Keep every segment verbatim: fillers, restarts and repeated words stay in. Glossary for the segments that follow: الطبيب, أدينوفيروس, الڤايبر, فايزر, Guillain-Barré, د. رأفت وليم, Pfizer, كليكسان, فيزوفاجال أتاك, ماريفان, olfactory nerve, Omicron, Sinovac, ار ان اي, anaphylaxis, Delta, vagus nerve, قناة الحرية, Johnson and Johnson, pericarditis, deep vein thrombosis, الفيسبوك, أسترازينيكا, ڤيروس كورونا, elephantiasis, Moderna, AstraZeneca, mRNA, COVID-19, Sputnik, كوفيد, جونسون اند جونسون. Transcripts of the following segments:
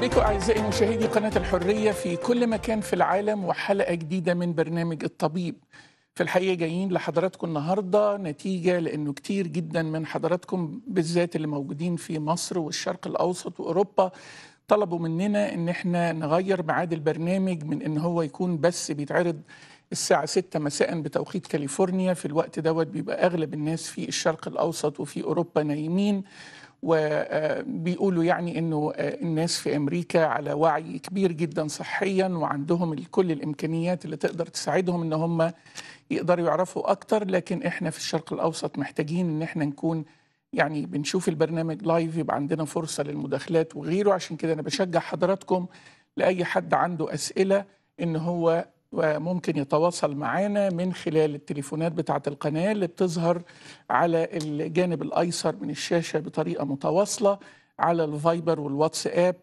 بكم أعزائي مشاهدي قناة الحرية في كل مكان في العالم، وحلقة جديدة من برنامج الطبيب. في الحقيقة جايين لحضراتكم النهاردة نتيجة لأنه كتير جدا من حضراتكم بالذات اللي موجودين في مصر والشرق الأوسط وأوروبا طلبوا مننا إن احنا نغير ميعاد البرنامج من إن هو يكون بس بيتعرض الساعة ستة مساء بتوقيت كاليفورنيا. في الوقت دوت بيبقى أغلب الناس في الشرق الأوسط وفي أوروبا نايمين، وبيقولوا يعني أنه الناس في أمريكا على وعي كبير جدا صحيا وعندهم كل الإمكانيات اللي تقدر تساعدهم أن هم يقدروا يعرفوا أكتر، لكن إحنا في الشرق الأوسط محتاجين أن إحنا نكون يعني بنشوف البرنامج لايف، يبقى عندنا فرصة للمداخلات وغيره. عشان كده أنا بشجع حضراتكم لأي حد عنده أسئلة أن هو وممكن يتواصل معانا من خلال التليفونات بتاعة القناة اللي بتظهر على الجانب الأيسر من الشاشة بطريقة متواصلة، على الفايبر والواتس آب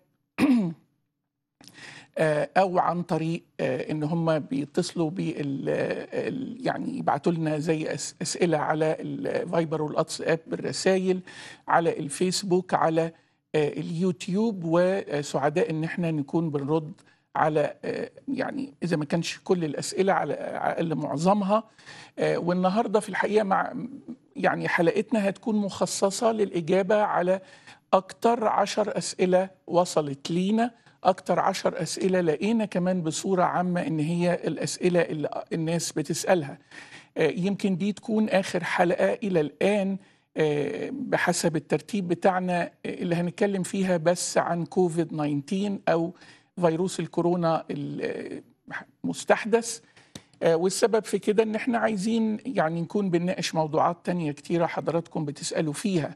أو عن طريق إن هم بيتصلوا بال يعني يبعتوا لنا زي أسئلة على الفايبر والواتس آب بالرسائل، على الفيسبوك، على اليوتيوب. وسعداء إن احنا نكون بنرد على يعني إذا ما كانش كل الأسئلة على الأقل معظمها. والنهاردة في الحقيقة مع يعني حلقتنا هتكون مخصصة للإجابة على أكتر عشر أسئلة وصلت لينا، أكتر عشر أسئلة لقينا كمان بصورة عامة إن هي الأسئلة اللي الناس بتسألها. يمكن دي تكون آخر حلقة إلى الآن بحسب الترتيب بتاعنا اللي هنتكلم فيها بس عن كوفيد تسعة عشر أو فيروس الكورونا المستحدث، والسبب في كده ان احنا عايزين يعني نكون بنناقش موضوعات تانية كتيرة حضراتكم بتسألوا فيها.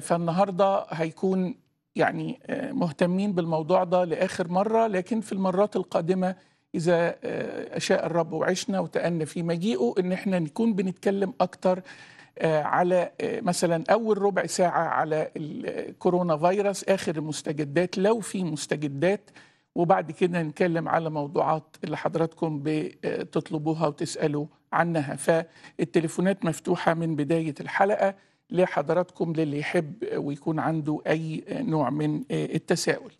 فالنهاردة هيكون يعني مهتمين بالموضوع ده لآخر مرة، لكن في المرات القادمة إذا أشاء الرب وعشنا وتأنى في مجيئه ان احنا نكون بنتكلم أكتر على مثلا أول ربع ساعة على الكورونا فيروس، آخر المستجدات لو في مستجدات، وبعد كده نتكلم على موضوعات اللي حضراتكم بتطلبوها وتسألوا عنها. فالتليفونات مفتوحة من بداية الحلقة لحضراتكم للي يحب ويكون عنده أي نوع من التساؤل.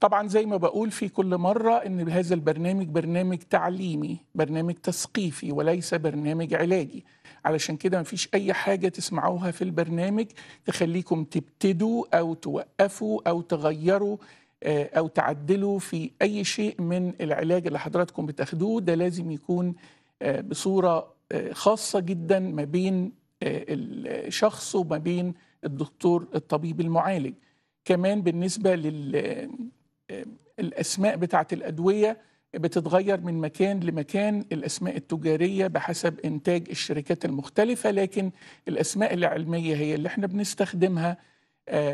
طبعا زي ما بقول في كل مرة إن هذا البرنامج برنامج تعليمي، برنامج تثقيفي وليس برنامج علاجي، علشان كده مفيش أي حاجة تسمعوها في البرنامج تخليكم تبتدوا أو توقفوا أو تغيروا أو تعدلوا في أي شيء من العلاج اللي حضراتكم بتاخدوه. ده لازم يكون بصورة خاصة جدا ما بين الشخص وما بين الدكتور الطبيب المعالج. كمان بالنسبة للأسماء بتاعة الأدوية بتتغير من مكان لمكان، الأسماء التجارية بحسب إنتاج الشركات المختلفة، لكن الأسماء العلمية هي اللي احنا بنستخدمها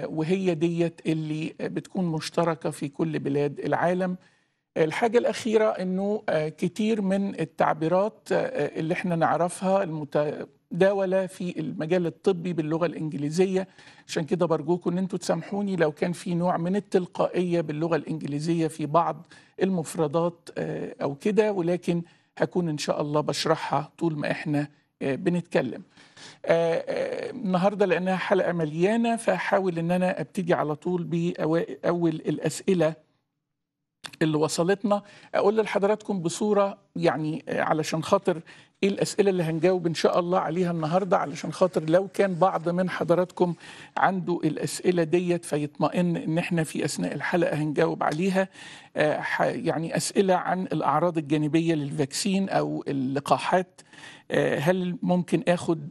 وهي ديت اللي بتكون مشتركة في كل بلاد العالم. الحاجة الأخيرة إنه كتير من التعبيرات اللي احنا نعرفها المتداولة في المجال الطبي باللغة الإنجليزية، عشان كده برجوكم إن انتوا تسامحوني لو كان في نوع من التلقائية باللغة الإنجليزية في بعض المفردات أو كده، ولكن هكون إن شاء الله بشرحها طول ما إحنا بنتكلم. النهاردة لأنها حلقة مليانة فحاول إن أنا أبتدي على طول بأول الأسئلة اللي وصلتنا. أقول لحضراتكم بصورة يعني علشان خاطر إيه الأسئلة اللي هنجاوب إن شاء الله عليها النهاردة، علشان خاطر لو كان بعض من حضراتكم عنده الأسئلة ديت فيطمئن إن إحنا في أثناء الحلقة هنجاوب عليها. يعني أسئلة عن الأعراض الجانبية للفاكسين أو اللقاحات، هل ممكن آخد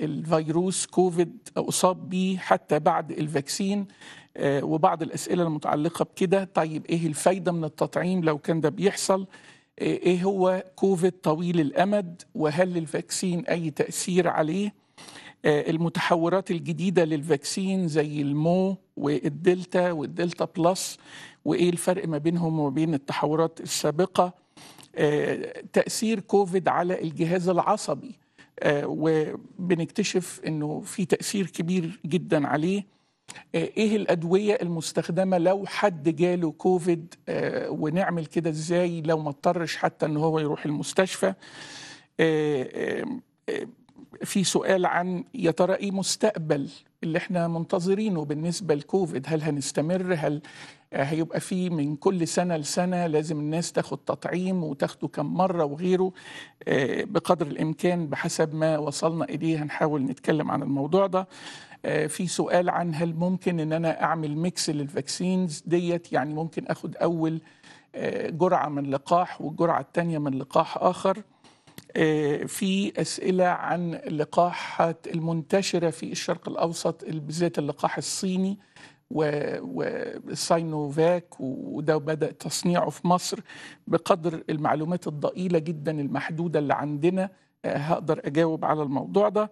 الفيروس كوفيد أصاب بيه حتى بعد الفاكسين، وبعض الأسئلة المتعلقة بكده. طيب إيه الفايدة من التطعيم لو كان ده بيحصل، إيه هو كوفيد طويل الأمد وهل الفاكسين أي تأثير عليه، المتحورات الجديدة للفاكسين زي المو والدلتا والدلتا بلس وإيه الفرق ما بينهم وبين التحورات السابقة، تأثير كوفيد على الجهاز العصبي وبنكتشف أنه في تأثير كبير جدا عليه، ايه الادويه المستخدمه لو حد جاله كوفيد آه ونعمل كده ازاي لو ما اضطرش حتى ان هو يروح المستشفى، آه آه في سؤال عن يا ترى ايه مستقبل اللي احنا منتظرينه بالنسبه لكوفيد؟ هل هنستمر؟ هل هيبقى فيه من كل سنه لسنه لازم الناس تاخد تطعيم وتاخده كم مره وغيره؟ بقدر الامكان بحسب ما وصلنا اليه هنحاول نتكلم عن الموضوع ده. في سؤال عن هل ممكن ان انا اعمل ميكس للفاكسينز ديت، يعني ممكن اخد اول جرعه من لقاح والجرعه الثانيه من لقاح اخر. في أسئلة عن اللقاحات المنتشرة في الشرق الأوسط، بالذات اللقاح الصيني والساينوفاك، وده بدأ تصنيعه في مصر. بقدر المعلومات الضئيلة جدا المحدودة اللي عندنا هقدر أجاوب على الموضوع ده.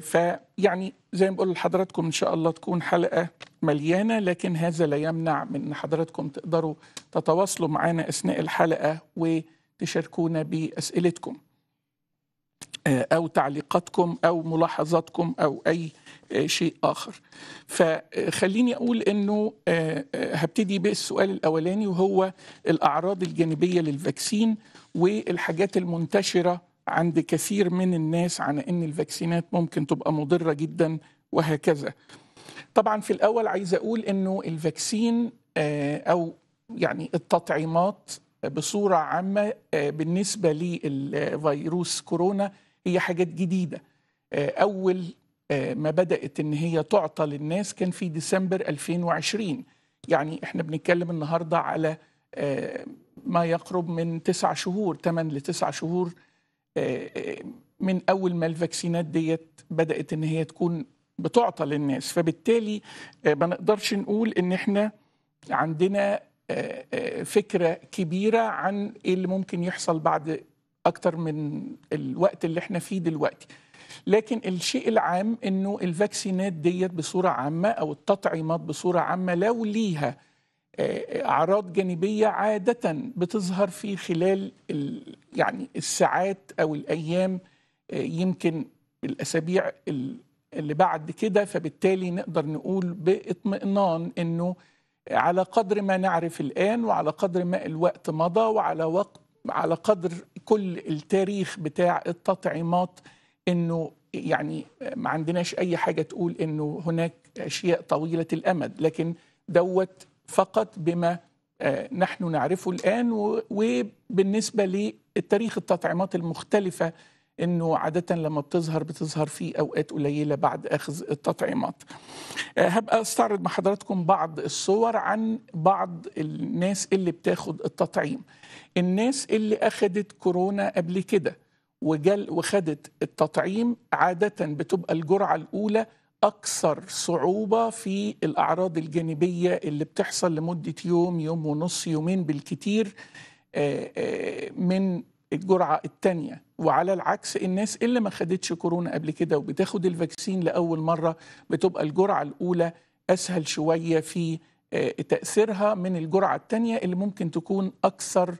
فيعني زي ما بقول لحضراتكم إن شاء الله تكون حلقة مليانة، لكن هذا لا يمنع من أن حضراتكم تقدروا تتواصلوا معنا أثناء الحلقة و تشاركونا بأسئلتكم أو تعليقاتكم أو ملاحظاتكم أو أي شيء آخر. فخليني أقول أنه هبتدي بالسؤال الأولاني، وهو الأعراض الجانبية للفاكسين والحاجات المنتشرة عند كثير من الناس عن أن الفاكسينات ممكن تبقى مضرة جدا وهكذا. طبعا في الأول عايز أقول أنه الفاكسين أو يعني التطعيمات بصورة عامة بالنسبة لفيروس كورونا هي حاجات جديدة. أول ما بدأت إن هي تعطى للناس كان في ديسمبر ألفين وعشرين، يعني إحنا بنتكلم النهاردة على ما يقرب من تسع شهور، ثمان لتسع شهور من أول ما الفاكسينات ديت بدأت إن هي تكون بتعطى للناس. فبالتالي ما نقدرش نقول إن إحنا عندنا فكرة كبيرة عن إيه اللي ممكن يحصل بعد أكتر من الوقت اللي احنا فيه دلوقتي. لكن الشيء العام إنه الفاكسينات ديت بصورة عامة أو التطعيمات بصورة عامة لو ليها أعراض جانبية عادة بتظهر في خلال يعني الساعات أو الأيام، يمكن الأسابيع اللي بعد كده. فبالتالي نقدر نقول باطمئنان إنه على قدر ما نعرف الآن وعلى قدر ما الوقت مضى وعلى وقت على قدر كل التاريخ بتاع التطعيمات، إنه يعني ما عندناش أي حاجة تقول إنه هناك أشياء طويلة الأمد، لكن دوت فقط بما نحن نعرفه الآن. وبالنسبة للتاريخ التطعيمات المختلفة إنه عادة لما بتظهر بتظهر في أوقات قليلة بعد أخذ التطعيمات. هبقى أستعرض مع حضراتكم بعض الصور عن بعض الناس اللي بتاخد التطعيم. الناس اللي أخدت كورونا قبل كده وجل وخدت التطعيم عادة بتبقى الجرعة الأولى أكثر صعوبة في الأعراض الجانبية اللي بتحصل لمدة يوم يوم ونص يومين بالكتير من الجرعة الثانية، وعلى العكس الناس اللي ما خدتش كورونا قبل كده وبتاخد الفاكسين لأول مرة بتبقى الجرعة الأولى أسهل شوية في تأثيرها من الجرعة الثانية اللي ممكن تكون أكثر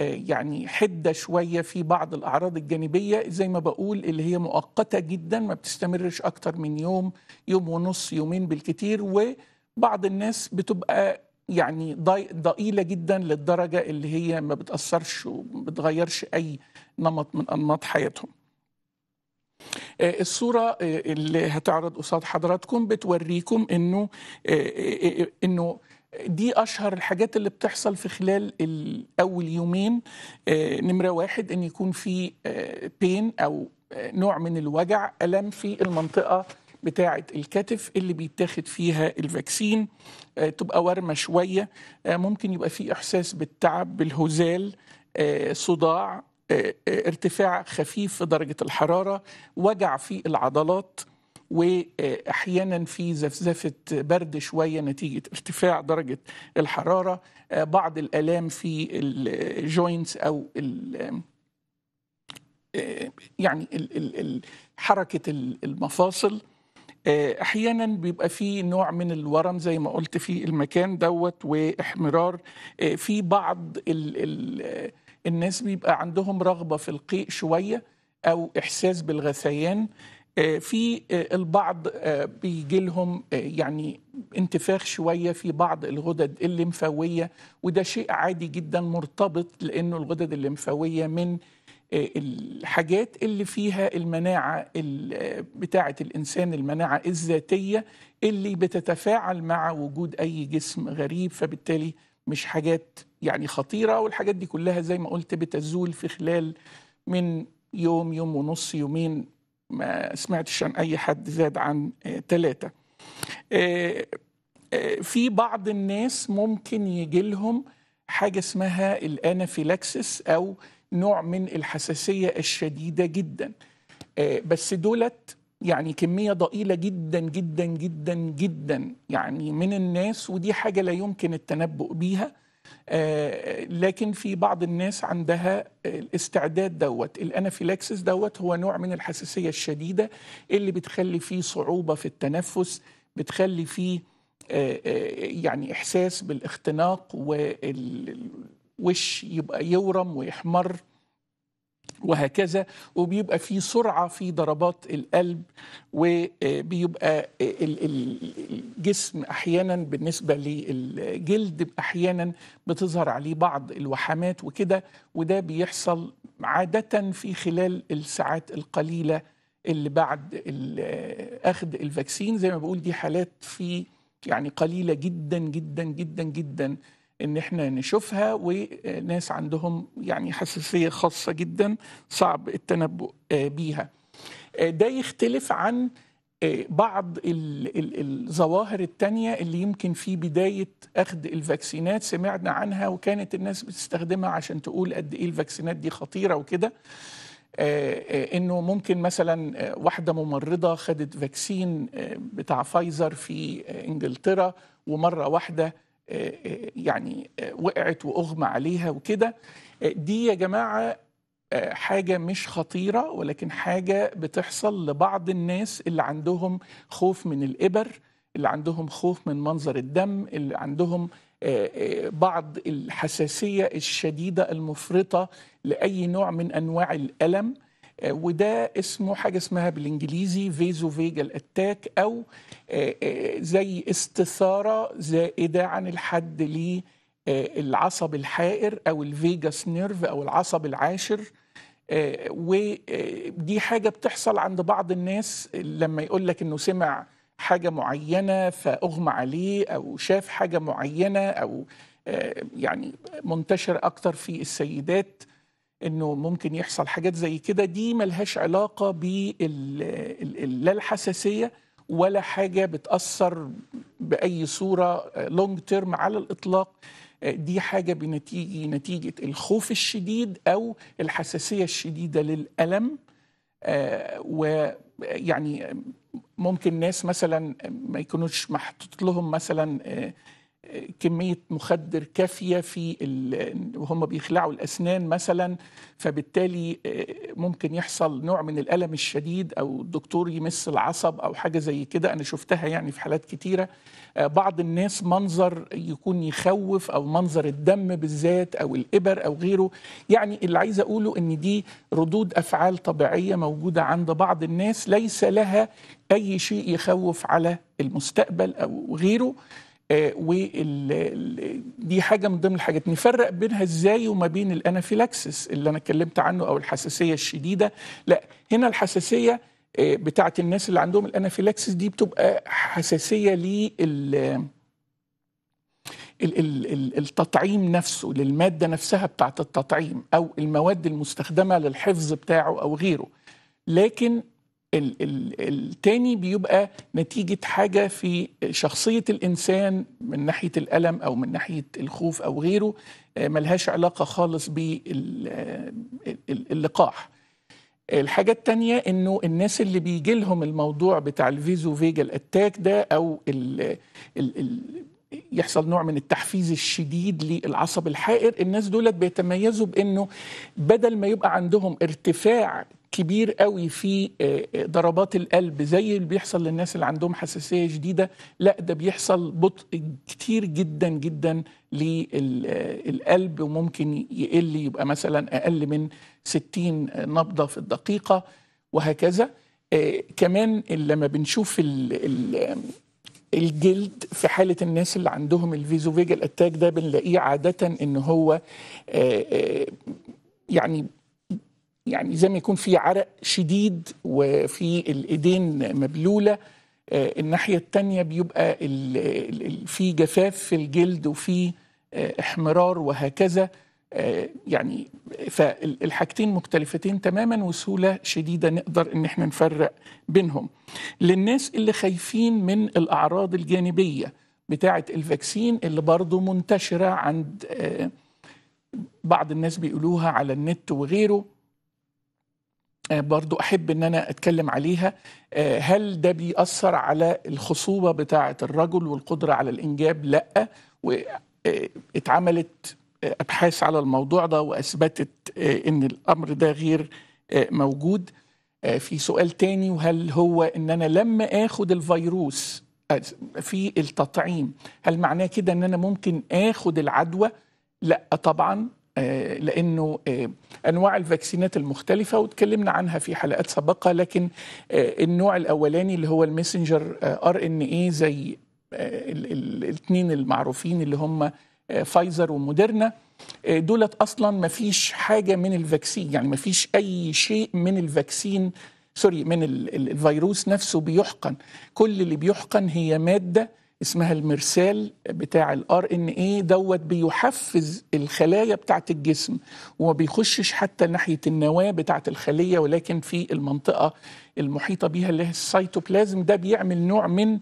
يعني حدة شوية في بعض الأعراض الجانبية، زي ما بقول اللي هي مؤقتة جدا ما بتستمرش أكتر من يوم يوم ونص يومين بالكتير، وبعض الناس بتبقى يعني ضئيلة جدا للدرجة اللي هي ما بتأثرش وما بتغيرش أي نمط من أنماط حياتهم. الصورة اللي هتعرض قصاد حضراتكم بتوريكم إنه إنه دي أشهر الحاجات اللي بتحصل في خلال الأول يومين. نمرة واحد إن يكون في بين أو نوع من الوجع، ألم في المنطقة بتاعة الكتف اللي بيتاخد فيها الفاكسين، تبقى ورمة شوية، ممكن يبقى في إحساس بالتعب بالهزال، صداع، ارتفاع خفيف في درجة الحرارة، وجع في العضلات، وأحيانا في زفزفة برد شوية نتيجة ارتفاع درجة الحرارة، بعض الآلام في الجوينتس أو ال يعني حركة المفاصل. أحيانا بيبقى فيه نوع من الورم زي ما قلت في المكان دوت، واحمرار. في بعض ال ال الناس بيبقى عندهم رغبة في القيء شوية أو إحساس بالغثيان. في البعض بيجي لهم يعني انتفاخ شوية في بعض الغدد الليمفاوية، وده شيء عادي جدا مرتبط لأنه الغدد الليمفاوية من الحاجات اللي فيها المناعة بتاعة الإنسان، المناعة الذاتية اللي بتتفاعل مع وجود أي جسم غريب، فبالتالي مش حاجات يعني خطيرة. والحاجات دي كلها زي ما قلت بتزول في خلال من يوم يوم ونص يومين، ما سمعتش عن أي حد زاد عن ثلاثة. في بعض الناس ممكن يجيلهم حاجة اسمها الانافيلاكسس أو نوع من الحساسية الشديدة جدا، بس دولت يعني كمية ضئيلة جدا جدا جدا جدا يعني من الناس، ودي حاجة لا يمكن التنبؤ بيها. لكن في بعض الناس عندها الاستعداد دوت. الانافيلاكسس دوت هو نوع من الحساسية الشديدة اللي بتخلي فيه صعوبة في التنفس، بتخلي فيه يعني إحساس بالاختناق والوش يبقى يورم ويحمر وهكذا، وبيبقى في سرعة في ضربات القلب، وبيبقى الجسم أحيانا بالنسبة للجلد أحيانا بتظهر عليه بعض الوحمات وكده، وده بيحصل عادة في خلال الساعات القليلة اللي بعد أخذ الفاكسين. زي ما بقول دي حالات في يعني قليلة جدا جدا جدا جدا ان احنا نشوفها، وناس عندهم يعني حساسية خاصة جدا صعب التنبؤ بيها. ده يختلف عن بعض الظواهر التانية اللي يمكن في بداية أخذ الفاكسينات سمعنا عنها، وكانت الناس بتستخدمها عشان تقول قد إيه الفاكسينات دي خطيرة وكده. إنه ممكن مثلا واحدة ممرضة خدت فاكسين بتاع فايزر في إنجلترا، ومرة واحدة يعني وقعت وأغمى عليها وكده. دي يا جماعة حاجة مش خطيرة، ولكن حاجة بتحصل لبعض الناس اللي عندهم خوف من الإبر، اللي عندهم خوف من منظر الدم، اللي عندهم بعض الحساسية الشديدة المفرطة لأي نوع من أنواع الألم. وده اسمه حاجة اسمها بالإنجليزي فيزوفاجال أتاك، أو زي استثارة زائدة عن الحد للعصب الحائر أو الفيجاس نيرف أو العصب العاشر. ودي حاجة بتحصل عند بعض الناس لما يقول لك إنه سمع حاجة معينة فأغمى عليه، أو شاف حاجة معينة، أو يعني منتشر أكتر في السيدات إنه ممكن يحصل حاجات زي كده. دي ملهاش علاقة بلا الحساسية ولا حاجة بتأثر بأي صورة لونج تيرم على الإطلاق. دي حاجة بنتيجة نتيجة الخوف الشديد أو الحساسية الشديدة للألم. ويعني ممكن ناس مثلا ما يكونوش محطوط لهم مثلا كمية مخدر كافية في وهم بيخلعوا الأسنان مثلا، فبالتالي ممكن يحصل نوع من الألم الشديد، أو الدكتور يمس العصب أو حاجة زي كده. أنا شفتها يعني في حالات كتيرة. بعض الناس منظر يكون يخوف، أو منظر الدم بالذات أو الإبر أو غيره. يعني اللي عايز أقوله أن دي ردود أفعال طبيعية موجودة عند بعض الناس، ليس لها أي شيء يخوف على المستقبل أو غيره. ودي حاجة من ضمن الحاجات. نفرق بينها ازاي وما بين الانافيلاكسس اللي انا اتكلمت عنه او الحساسية الشديدة؟ لا، هنا الحساسية بتاعت الناس اللي عندهم الانافيلاكسس دي بتبقى حساسية لل التطعيم نفسه، للمادة نفسها بتاعت التطعيم او المواد المستخدمة للحفظ بتاعه او غيره. لكن التاني بيبقى نتيجة حاجة في شخصية الإنسان من ناحية الألم أو من ناحية الخوف أو غيره، ملهاش علاقة خالص باللقاح. الحاجة التانية إنه الناس اللي بيجي لهم الموضوع بتاع الفيزوفاجال أتاك ده، أو ال ال يحصل نوع من التحفيز الشديد للعصب الحائر، الناس دولت بيتميزوا بأنه بدل ما يبقى عندهم ارتفاع كبير قوي في ضربات القلب زي اللي بيحصل للناس اللي عندهم حساسية شديدة، لا، ده بيحصل بطء كتير جدا جدا للقلب، وممكن يقل يبقى مثلا أقل من ستين نبضة في الدقيقة وهكذا. كمان لما بنشوف ال ال الجلد في حالة الناس اللي عندهم الفيزوفاجال أتاك ده، بنلاقيه عادة إن هو يعني يعني زي ما يكون في عرق شديد وفي الايدين مبلوله. الناحيه الثانيه بيبقى في جفاف في الجلد وفي احمرار وهكذا. يعني فالحاجتين مختلفتين تماما وسهوله شديده نقدر ان احنا نفرق بينهم. للناس اللي خايفين من الاعراض الجانبيه بتاعه الفاكسين اللي برضه منتشره عند بعض الناس بيقولوها على النت وغيره، برضو أحب أن أنا أتكلم عليها. هل ده بيأثر على الخصوبة بتاعة الرجل والقدرة على الإنجاب؟ لأ، واتعملت أبحاث على الموضوع ده وأثبتت أن الأمر ده غير موجود. في سؤال تاني، وهل هو أن أنا لما أخد الفيروس في التطعيم هل معناه كده أن أنا ممكن أخد العدوى؟ لأ طبعاً، لأنه أنواع الفاكسينات المختلفة وتكلمنا عنها في حلقات سابقة، لكن النوع الأولاني اللي هو الميسنجر ار ان اي زي الاثنين المعروفين اللي هم فايزر وموديرنا، دولت أصلا ما فيش حاجة من الفاكسين، يعني ما فيش أي شيء من الفاكسين سوري من الفيروس نفسه بيحقن. كل اللي بيحقن هي مادة اسمها المرسال بتاع الار ان اي دوت بيحفز الخلايا بتاعه الجسم وما بيخشش حتى ناحيه النواه بتاعه الخليه، ولكن في المنطقه المحيطه بيها اللي هي السيتوبلازم. ده بيعمل نوع من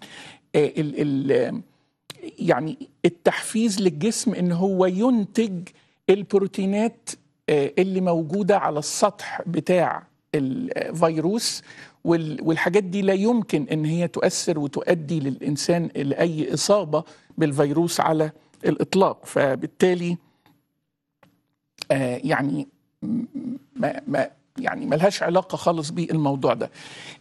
ال ال يعني التحفيز للجسم ان هو ينتج البروتينات اللي موجوده على السطح بتاع الفيروس، والحاجات دي لا يمكن ان هي تؤثر وتؤدي للانسان لاي اصابه بالفيروس على الاطلاق. فبالتالي آه يعني ما ما يعني ملهاش علاقه خالص بالموضوع ده.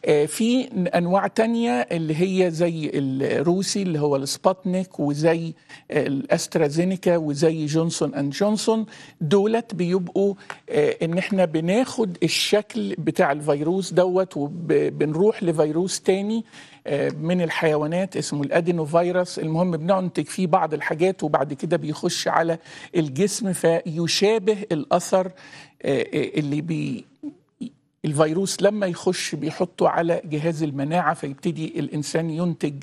آه في انواع تانية اللي هي زي الروسي اللي هو السبوتنيك وزي الاسترازينيكا وزي جونسون اند جونسون، دولت بيبقوا آه ان احنا بناخد الشكل بتاع الفيروس دوت وبنروح لفيروس تاني آه من الحيوانات اسمه الادينوفيروس. المهم بننتج فيه بعض الحاجات وبعد كده بيخش على الجسم فيشابه الاثر اللي بي الفيروس لما يخش بيحطه على جهاز المناعة، فيبتدي الإنسان ينتج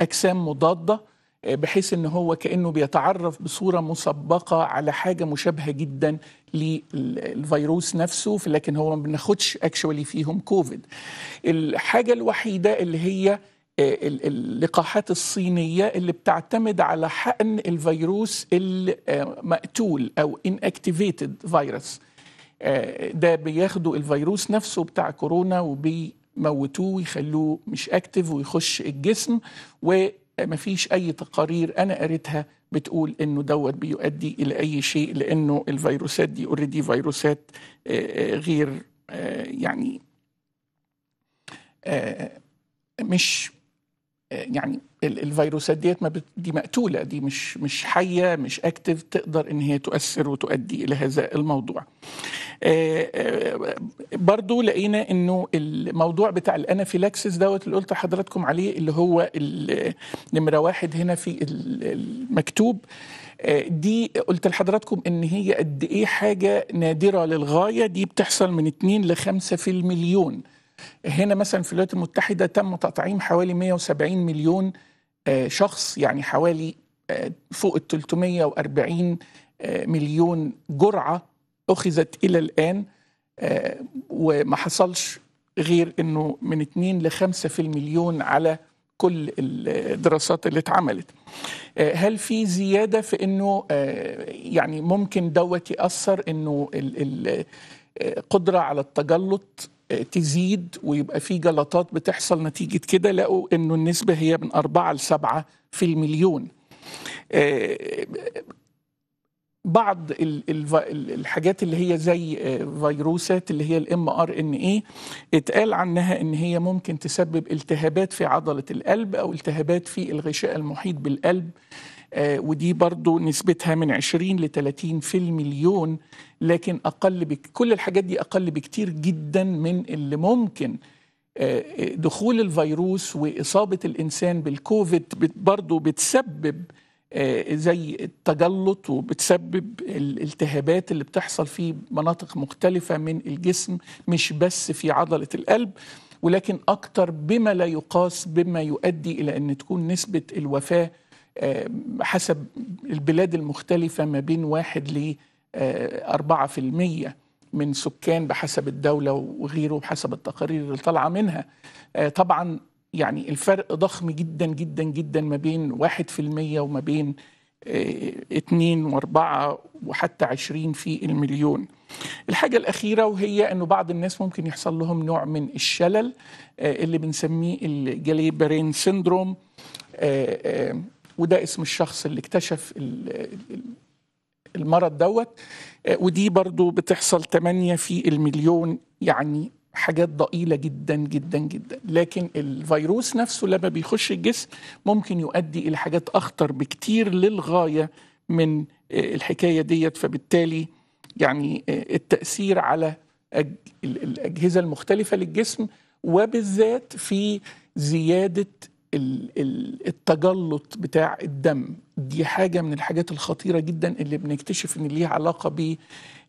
أجسام مضادة بحيث إن هو كأنه بيتعرف بصورة مسبقة على حاجة مشابهة جدا للفيروس نفسه، لكن هو ما بناخدش اكشولي فيهم كوفيد. الحاجة الوحيدة اللي هي اللقاحات الصينية اللي بتعتمد على حقن الفيروس المقتول أو inactivated فيروس، ده بياخدوا الفيروس نفسه بتاع كورونا وبيموتوه ويخلوه مش أكتف ويخش الجسم، ومفيش أي تقارير أنا قريتها بتقول إنه دوت بيؤدي إلى أي شيء، لأنه الفيروسات دي أوريدي فيروسات غير يعني مش يعني الفيروسات ديت ما دي مقتولة، دي مش مش حية مش اكتف تقدر ان هي تؤثر وتؤدي الى هذا الموضوع. برضو لقينا انه الموضوع بتاع الانافيلاكسس دوت اللي قلت لحضراتكم عليه اللي هو نمرة واحد هنا في المكتوب، دي قلت لحضراتكم ان هي قد ايه حاجة نادرة للغاية، دي بتحصل من اتنين لخمسة في المليون. هنا مثلا في الولايات المتحدة تم تطعيم حوالي مية وسبعين مليون شخص، يعني حوالي فوق ال ثلاثمية وأربعين مليون جرعة أخذت إلى الآن، وما حصلش غير أنه من اتنين لخمسة في المليون على كل الدراسات اللي اتعملت. هل في زيادة في أنه يعني ممكن دوت يأثر أنه القدرة على التجلط تزيد ويبقى في جلطات بتحصل نتيجة كده؟ لقوا انه النسبة هي من أربعة لسبعة في المليون. بعض الحاجات اللي هي زي فيروسات اللي هي الام ار ان اي اتقال عنها ان هي ممكن تسبب التهابات في عضلة القلب او التهابات في الغشاء المحيط بالقلب، ودي برضو نسبتها من عشرين ل ثلاثين في المليون، لكن أقل بك... كل الحاجات دي أقل بكتير جدا من اللي ممكن دخول الفيروس وإصابة الإنسان بالكوفيد برضو بتسبب زي التجلط، وبتسبب الالتهابات اللي بتحصل في مناطق مختلفة من الجسم، مش بس في عضلة القلب ولكن أكتر بما لا يقاس، بما يؤدي إلى أن تكون نسبة الوفاة حسب البلاد المختلفة ما بين واحد ل أربعة في المية من سكان بحسب الدولة وغيره بحسب التقارير اللي طالعة منها. طبعا يعني الفرق ضخم جدا جدا جدا ما بين واحد في المية وما بين اتنين واربعة وحتى عشرين في المليون. الحاجة الأخيرة وهي أنه بعض الناس ممكن يحصل لهم نوع من الشلل اللي بنسميه الجليبرين سيندروم، وده اسم الشخص اللي اكتشف المرض دوت، ودي برضو بتحصل تمانية في المليون، يعني حاجات ضئيلة جدا جدا جدا. لكن الفيروس نفسه لما بيخش الجسم ممكن يؤدي إلى حاجات أخطر بكتير للغاية من الحكاية ديت، فبالتالي يعني التأثير على الأجهزة المختلفة للجسم، وبالذات في زيادة التجلط بتاع الدم. دي حاجة من الحاجات الخطيرة جدا اللي بنكتشف ان ليها علاقة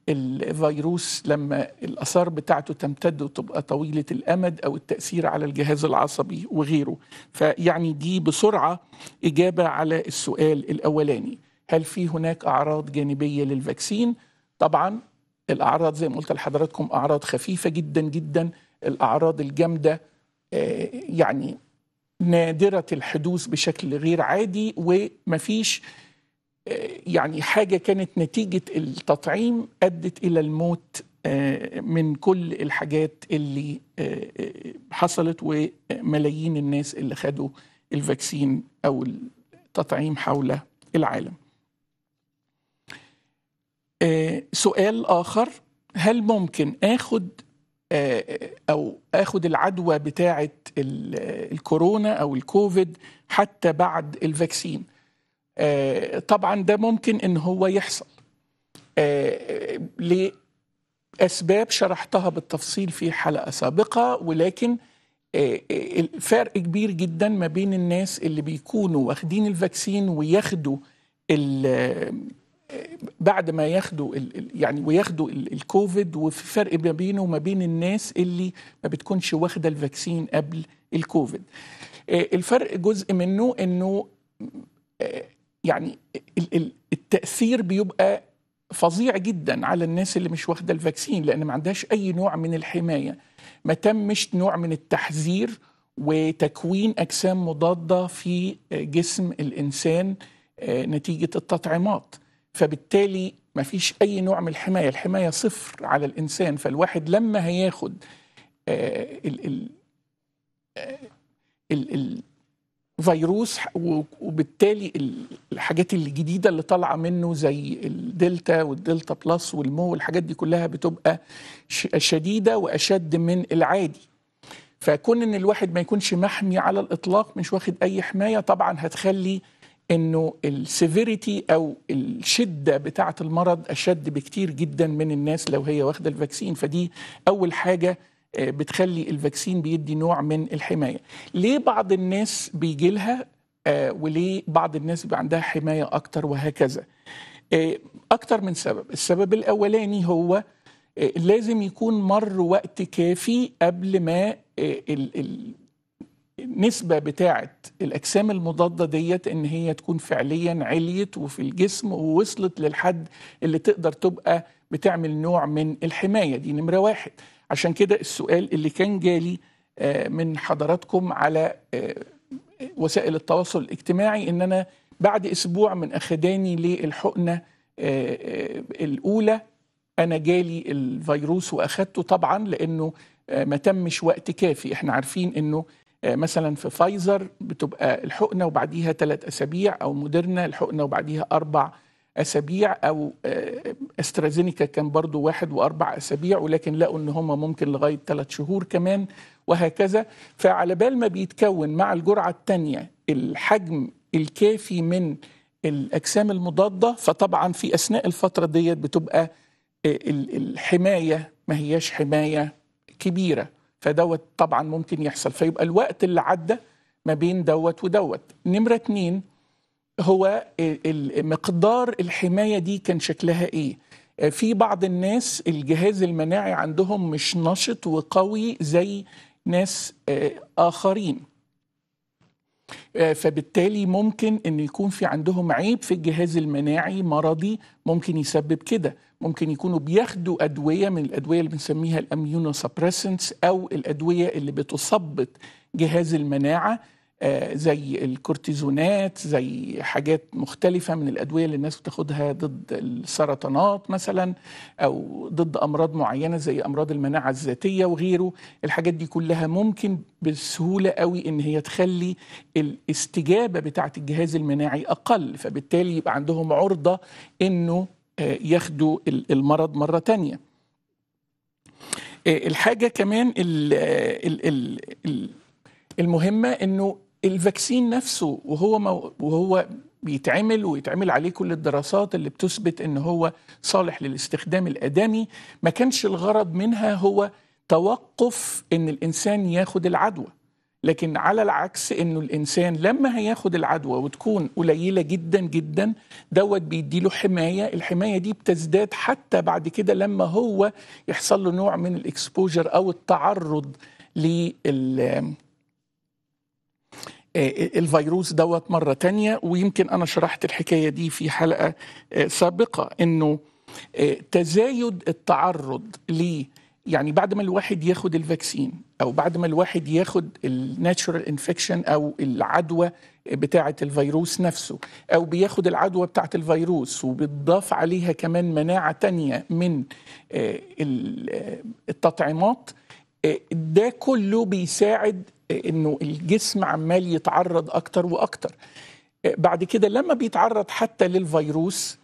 بالفيروس لما الأثار بتاعته تمتد وتبقى طويلة الأمد، أو التأثير على الجهاز العصبي وغيره. فيعني دي بسرعة إجابة على السؤال الأولاني، هل في هناك أعراض جانبية للفاكسين؟ طبعا الأعراض زي ما قلت لحضراتكم أعراض خفيفة جدا جدا. الأعراض الجامدة يعني نادرة الحدوث بشكل غير عادي، ومفيش يعني حاجة كانت نتيجة التطعيم أدت إلى الموت من كل الحاجات اللي حصلت، وملايين الناس اللي خدوا الفاكسين أو التطعيم حول العالم. سؤال آخر، هل ممكن أخذ أو أخذ العدوى بتاعة الكورونا أو الكوفيد حتى بعد الفاكسين؟ طبعا ده ممكن إن هو يحصل لأسباب شرحتها بالتفصيل في حلقة سابقة، ولكن الفرق كبير جدا ما بين الناس اللي بيكونوا واخدين الفاكسين وياخدوا بعد ما ياخدوا يعني وياخدوا الكوفيد، وفي فرق ما بينه وما بين الناس اللي ما بتكونش واخده الفاكسين قبل الكوفيد. الفرق جزء منه انه يعني التأثير بيبقى فظيع جدا على الناس اللي مش واخده الفاكسين، لان ما عندهاش اي نوع من الحمايه، ما تمش نوع من التحذير وتكوين اجسام مضاده في جسم الانسان نتيجه التطعيمات، فبالتالي ما فيش أي نوع من الحماية، الحماية صفر على الإنسان. فالواحد لما هياخد الفيروس وبالتالي الحاجات الجديدة اللي طالعة منه زي الدلتا والدلتا بلس والمو والحاجات دي كلها بتبقى شديدة وأشد من العادي، فكون إن الواحد ما يكونش محمي على الإطلاق، مش واخد أي حماية، طبعا هتخلي انه السيفيريتي او الشده بتاعه المرض اشد بكتير جدا من الناس لو هي واخده الفاكسين. فدي اول حاجه بتخلي الفاكسين بيدي نوع من الحمايه. ليه بعض الناس بيجي لها وليه بعض الناس بيبقى عندها حمايه اكتر وهكذا؟ اكتر من سبب. السبب الاولاني هو لازم يكون مر وقت كافي قبل ما ال ال النسبة بتاعة الأجسام المضادة ديت إن هي تكون فعليا عليت وفي الجسم ووصلت للحد اللي تقدر تبقى بتعمل نوع من الحماية. دي نمرة واحد. عشان كده السؤال اللي كان جالي من حضراتكم على وسائل التواصل الاجتماعي إن أنا بعد أسبوع من أخداني للحقنة الأولى أنا جالي الفيروس وأخدته، طبعا لأنه ما تمش وقت كافي. احنا عارفين إنه مثلا في فايزر بتبقى الحقنه وبعديها ثلاث اسابيع، او موديرنا الحقنه وبعديها اربع اسابيع، او استرازينيكا كان برضو واحد واربع اسابيع، ولكن لقوا ان هم ممكن لغايه ثلاث شهور كمان وهكذا. فعلى بال ما بيتكون مع الجرعه الثانيه الحجم الكافي من الاجسام المضاده، فطبعا في اثناء الفتره ديت بتبقى الحمايه ما هياش حمايه كبيره، فدوت طبعا ممكن يحصل، فيبقى الوقت اللي عدى ما بين دوت ودوت. نمرة اتنين، هو مقدار الحماية دي كان شكلها إيه. في بعض الناس الجهاز المناعي عندهم مش نشط وقوي زي ناس آخرين، فبالتالي ممكن أن يكون في عندهم عيب في الجهاز المناعي مرضي ممكن يسبب كده. ممكن يكونوا بياخدوا أدوية من الأدوية اللي بنسميها الاميونوسبريسنتس أو الأدوية اللي بتثبط جهاز المناعة زي الكورتيزونات، زي حاجات مختلفة من الأدوية اللي الناس بتاخدها ضد السرطانات مثلا أو ضد أمراض معينة زي أمراض المناعة الذاتية وغيره. الحاجات دي كلها ممكن بسهولة قوي إن هي تخلي الاستجابة بتاعة الجهاز المناعي أقل، فبالتالي يبقى عندهم عرضة إنه ياخدوا المرض مرة تانية. الحاجة كمان ال ال ال المهمة إنه الفاكسين نفسه وهو مو... وهو بيتعمل ويتعمل عليه كل الدراسات اللي بتثبت إن هو صالح للاستخدام الآدمي، ما كانش الغرض منها هو توقف إن الإنسان ياخد العدوى، لكن على العكس إنه الإنسان لما هياخد العدوى وتكون قليلة جدا جدا دوت بيديله حماية. الحماية دي بتزداد حتى بعد كده لما هو يحصل له نوع من الإكسبوجر أو التعرض لل الفيروس دوت مرة تانية. ويمكن أنا شرحت الحكاية دي في حلقة سابقة إنه تزايد التعرض ليه، يعني بعد ما الواحد ياخد الفاكسين أو بعد ما الواحد ياخد الناتشورال انفكشن أو العدوى بتاعة الفيروس نفسه، أو بياخد العدوى بتاعة الفيروس وبتضاف عليها كمان مناعة تانية من التطعيمات، ده كله بيساعد إنه الجسم عمال يتعرض أكتر وأكتر. بعد كده لما بيتعرض حتى للفيروس،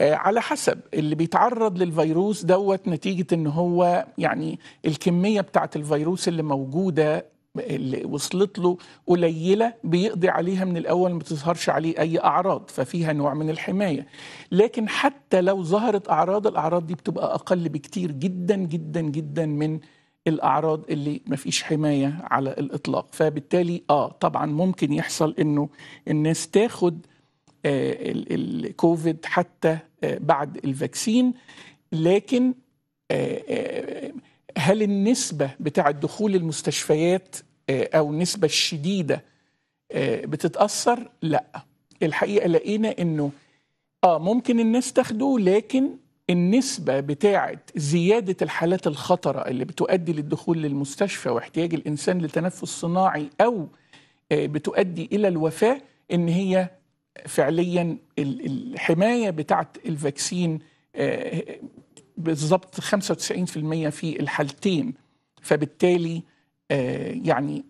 على حسب اللي بيتعرض للفيروس دوت نتيجة إن هو يعني الكمية بتاعة الفيروس اللي موجودة اللي وصلت له قليلة بيقضي عليها من الأول، ما تظهرش عليه أي أعراض، ففيها نوع من الحماية. لكن حتى لو ظهرت أعراض، الأعراض دي بتبقى أقل بكتير جدا جدا جدا من الأعراض اللي مفيش حماية على الإطلاق. فبالتالي آه طبعا ممكن يحصل إنه الناس تاخد آه الكوفيد حتى آه بعد الفاكسين، لكن آه آه هل النسبة بتاع دخول المستشفيات آه أو النسبة الشديدة آه بتتأثر؟ لا، الحقيقة لقينا إنه آه ممكن الناس تاخده، لكن النسبة بتاعة زيادة الحالات الخطرة اللي بتؤدي للدخول للمستشفى واحتياج الإنسان لتنفس صناعي أو بتؤدي إلى الوفاة، إن هي فعليا الحماية بتاعة الفاكسين بالضبط خمسة وتسعين بالمئة في الحالتين. فبالتالي يعني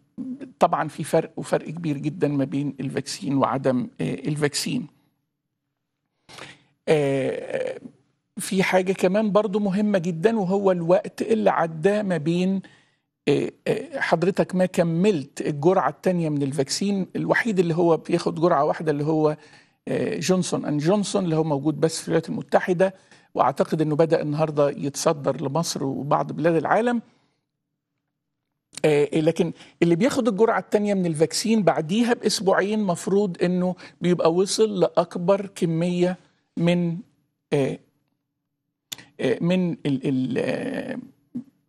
طبعا في فرق، وفرق كبير جدا ما بين الفاكسين وعدم الفاكسين. في حاجة كمان برضو مهمة جدا، وهو الوقت اللي عدى ما بين حضرتك ما كملت الجرعة التانية من الفاكسين. الوحيد اللي هو بياخد جرعة واحدة اللي هو جونسون أند جونسون اللي هو موجود بس في الولايات المتحدة، وأعتقد أنه بدأ النهاردة يتصدر لمصر وبعض بلاد العالم. لكن اللي بياخد الجرعة التانية من الفاكسين بعديها بأسبوعين مفروض أنه بيبقى وصل لأكبر كمية من من ال ال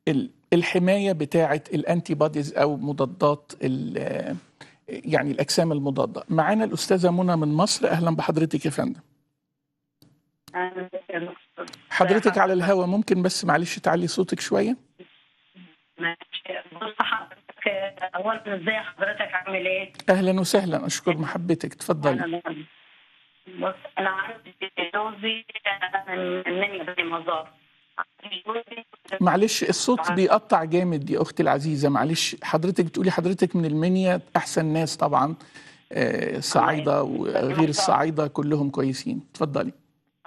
ال الحماية بتاعة الانتي بوديز أو مضادات يعني الأجسام المضادة. معانا الأستاذة منى من مصر. أهلا بحضرتك يا فندم. حضرتك على الهوا، ممكن بس معلش تعلي صوتك شوية؟ أولا إزاي حضرتك، عامل إيه؟ أهلا وسهلا، أشكر محبتك، تفضلي. بص انا عندي جوزي، انا مني بني مزار، معلش الصوت بيقطع جامد يا اختي العزيزه، معلش حضرتك بتقولي حضرتك من المنيا، احسن ناس طبعا، الصعايده وغير الصعايده كلهم كويسين، اتفضلي.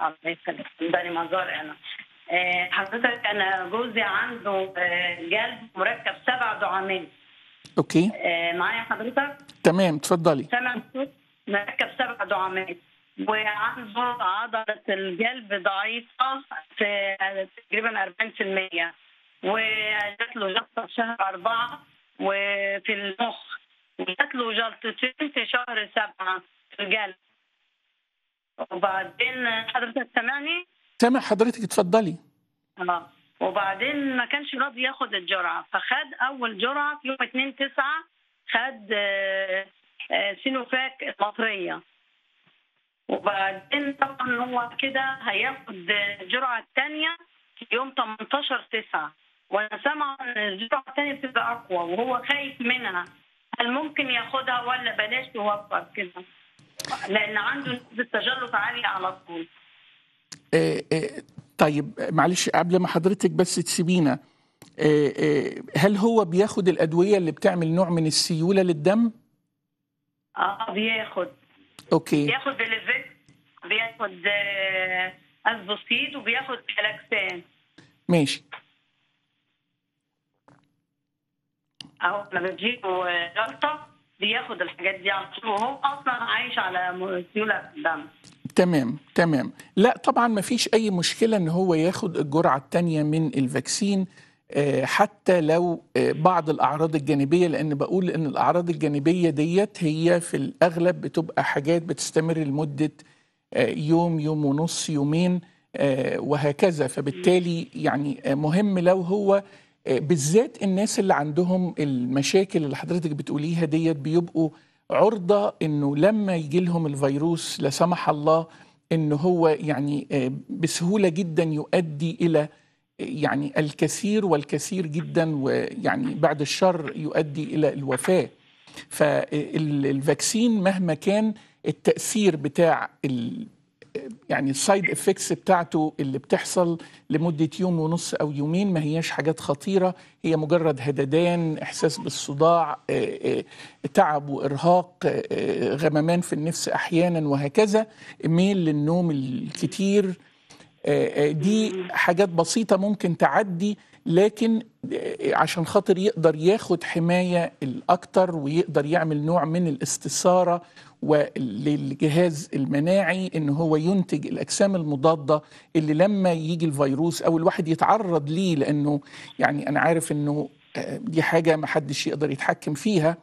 الله يسلمك، بني مزار انا. حضرتك انا جوزي عنده جلد مركب سبع دعامين. اوكي معايا حضرتك؟ تمام اتفضلي. سامع صوت مركب سبع دعامين، وعنده عضلة الجلب ضعيفة في تقريبا أربعين بالمئة، وجات له جلطة في شهر أربعة وفي المخ، وجات له جلطتين في شهر سبعة في الجلد، وبعدين حضرتك سامعني؟ سامع حضرتك، اتفضلي. اه وبعدين ما كانش راضي ياخد الجرعه، فخد اول جرعه في يوم اتنين تسعة خد سينوفاك المصريه. وبعدين طبعا هو كده هياخد الجرعه الثانيه يوم تمنتاشر تسعة، وانا سامعه ان الجرعه الثانيه بتبقى اقوى وهو خايف منها، هل ممكن ياخدها ولا بلاش يوفر كده؟ لان عنده نسبه تجلط عاليه على طول. إيه إيه طيب معلش قبل ما حضرتك بس تسيبينا، إيه إيه هل هو بياخد الادويه اللي بتعمل نوع من السيوله للدم؟ اه بياخد. اوكي. بياخد الفيت، بياخد الفوسيد، وبياخد كلاكسان. ماشي. اهو لما بتجيله جلطه بياخد الحاجات دي على طول، وهو اصلا عايش على سيوله دم. تمام تمام. لا طبعا ما فيش اي مشكله ان هو ياخد الجرعه الثانيه من الفاكسين حتى لو بعض الاعراض الجانبيه، لان بقول ان الاعراض الجانبيه ديت هي في الاغلب بتبقى حاجات بتستمر لمده يوم يوم ونص يومين وهكذا، فبالتالي يعني مهم لو هو بالذات الناس اللي عندهم المشاكل اللي حضرتك بتقوليها ديت بيبقوا عرضة انه لما يجي لهم الفيروس لا سمح الله انه هو يعني بسهولة جدا يؤدي الى يعني الكثير والكثير جدا، ويعني بعد الشر يؤدي الى الوفاة. فالفاكسين مهما كان التأثير بتاع ال يعني السايد افكتس بتاعته اللي بتحصل لمده يوم ونص او يومين ما هياش حاجات خطيره، هي مجرد هددان، احساس بالصداع، تعب وارهاق، غممان في النفس احيانا وهكذا، ميل للنوم الكتير، دي حاجات بسيطه ممكن تعدي، لكن عشان خاطر يقدر ياخد حمايه الاكتر ويقدر يعمل نوع من الاستثاره وللجهاز المناعي ان هو ينتج الاجسام المضاده اللي لما يجي الفيروس او الواحد يتعرض ليه، لانه يعني انا عارف انه دي حاجه ما حدش يقدر يتحكم فيها،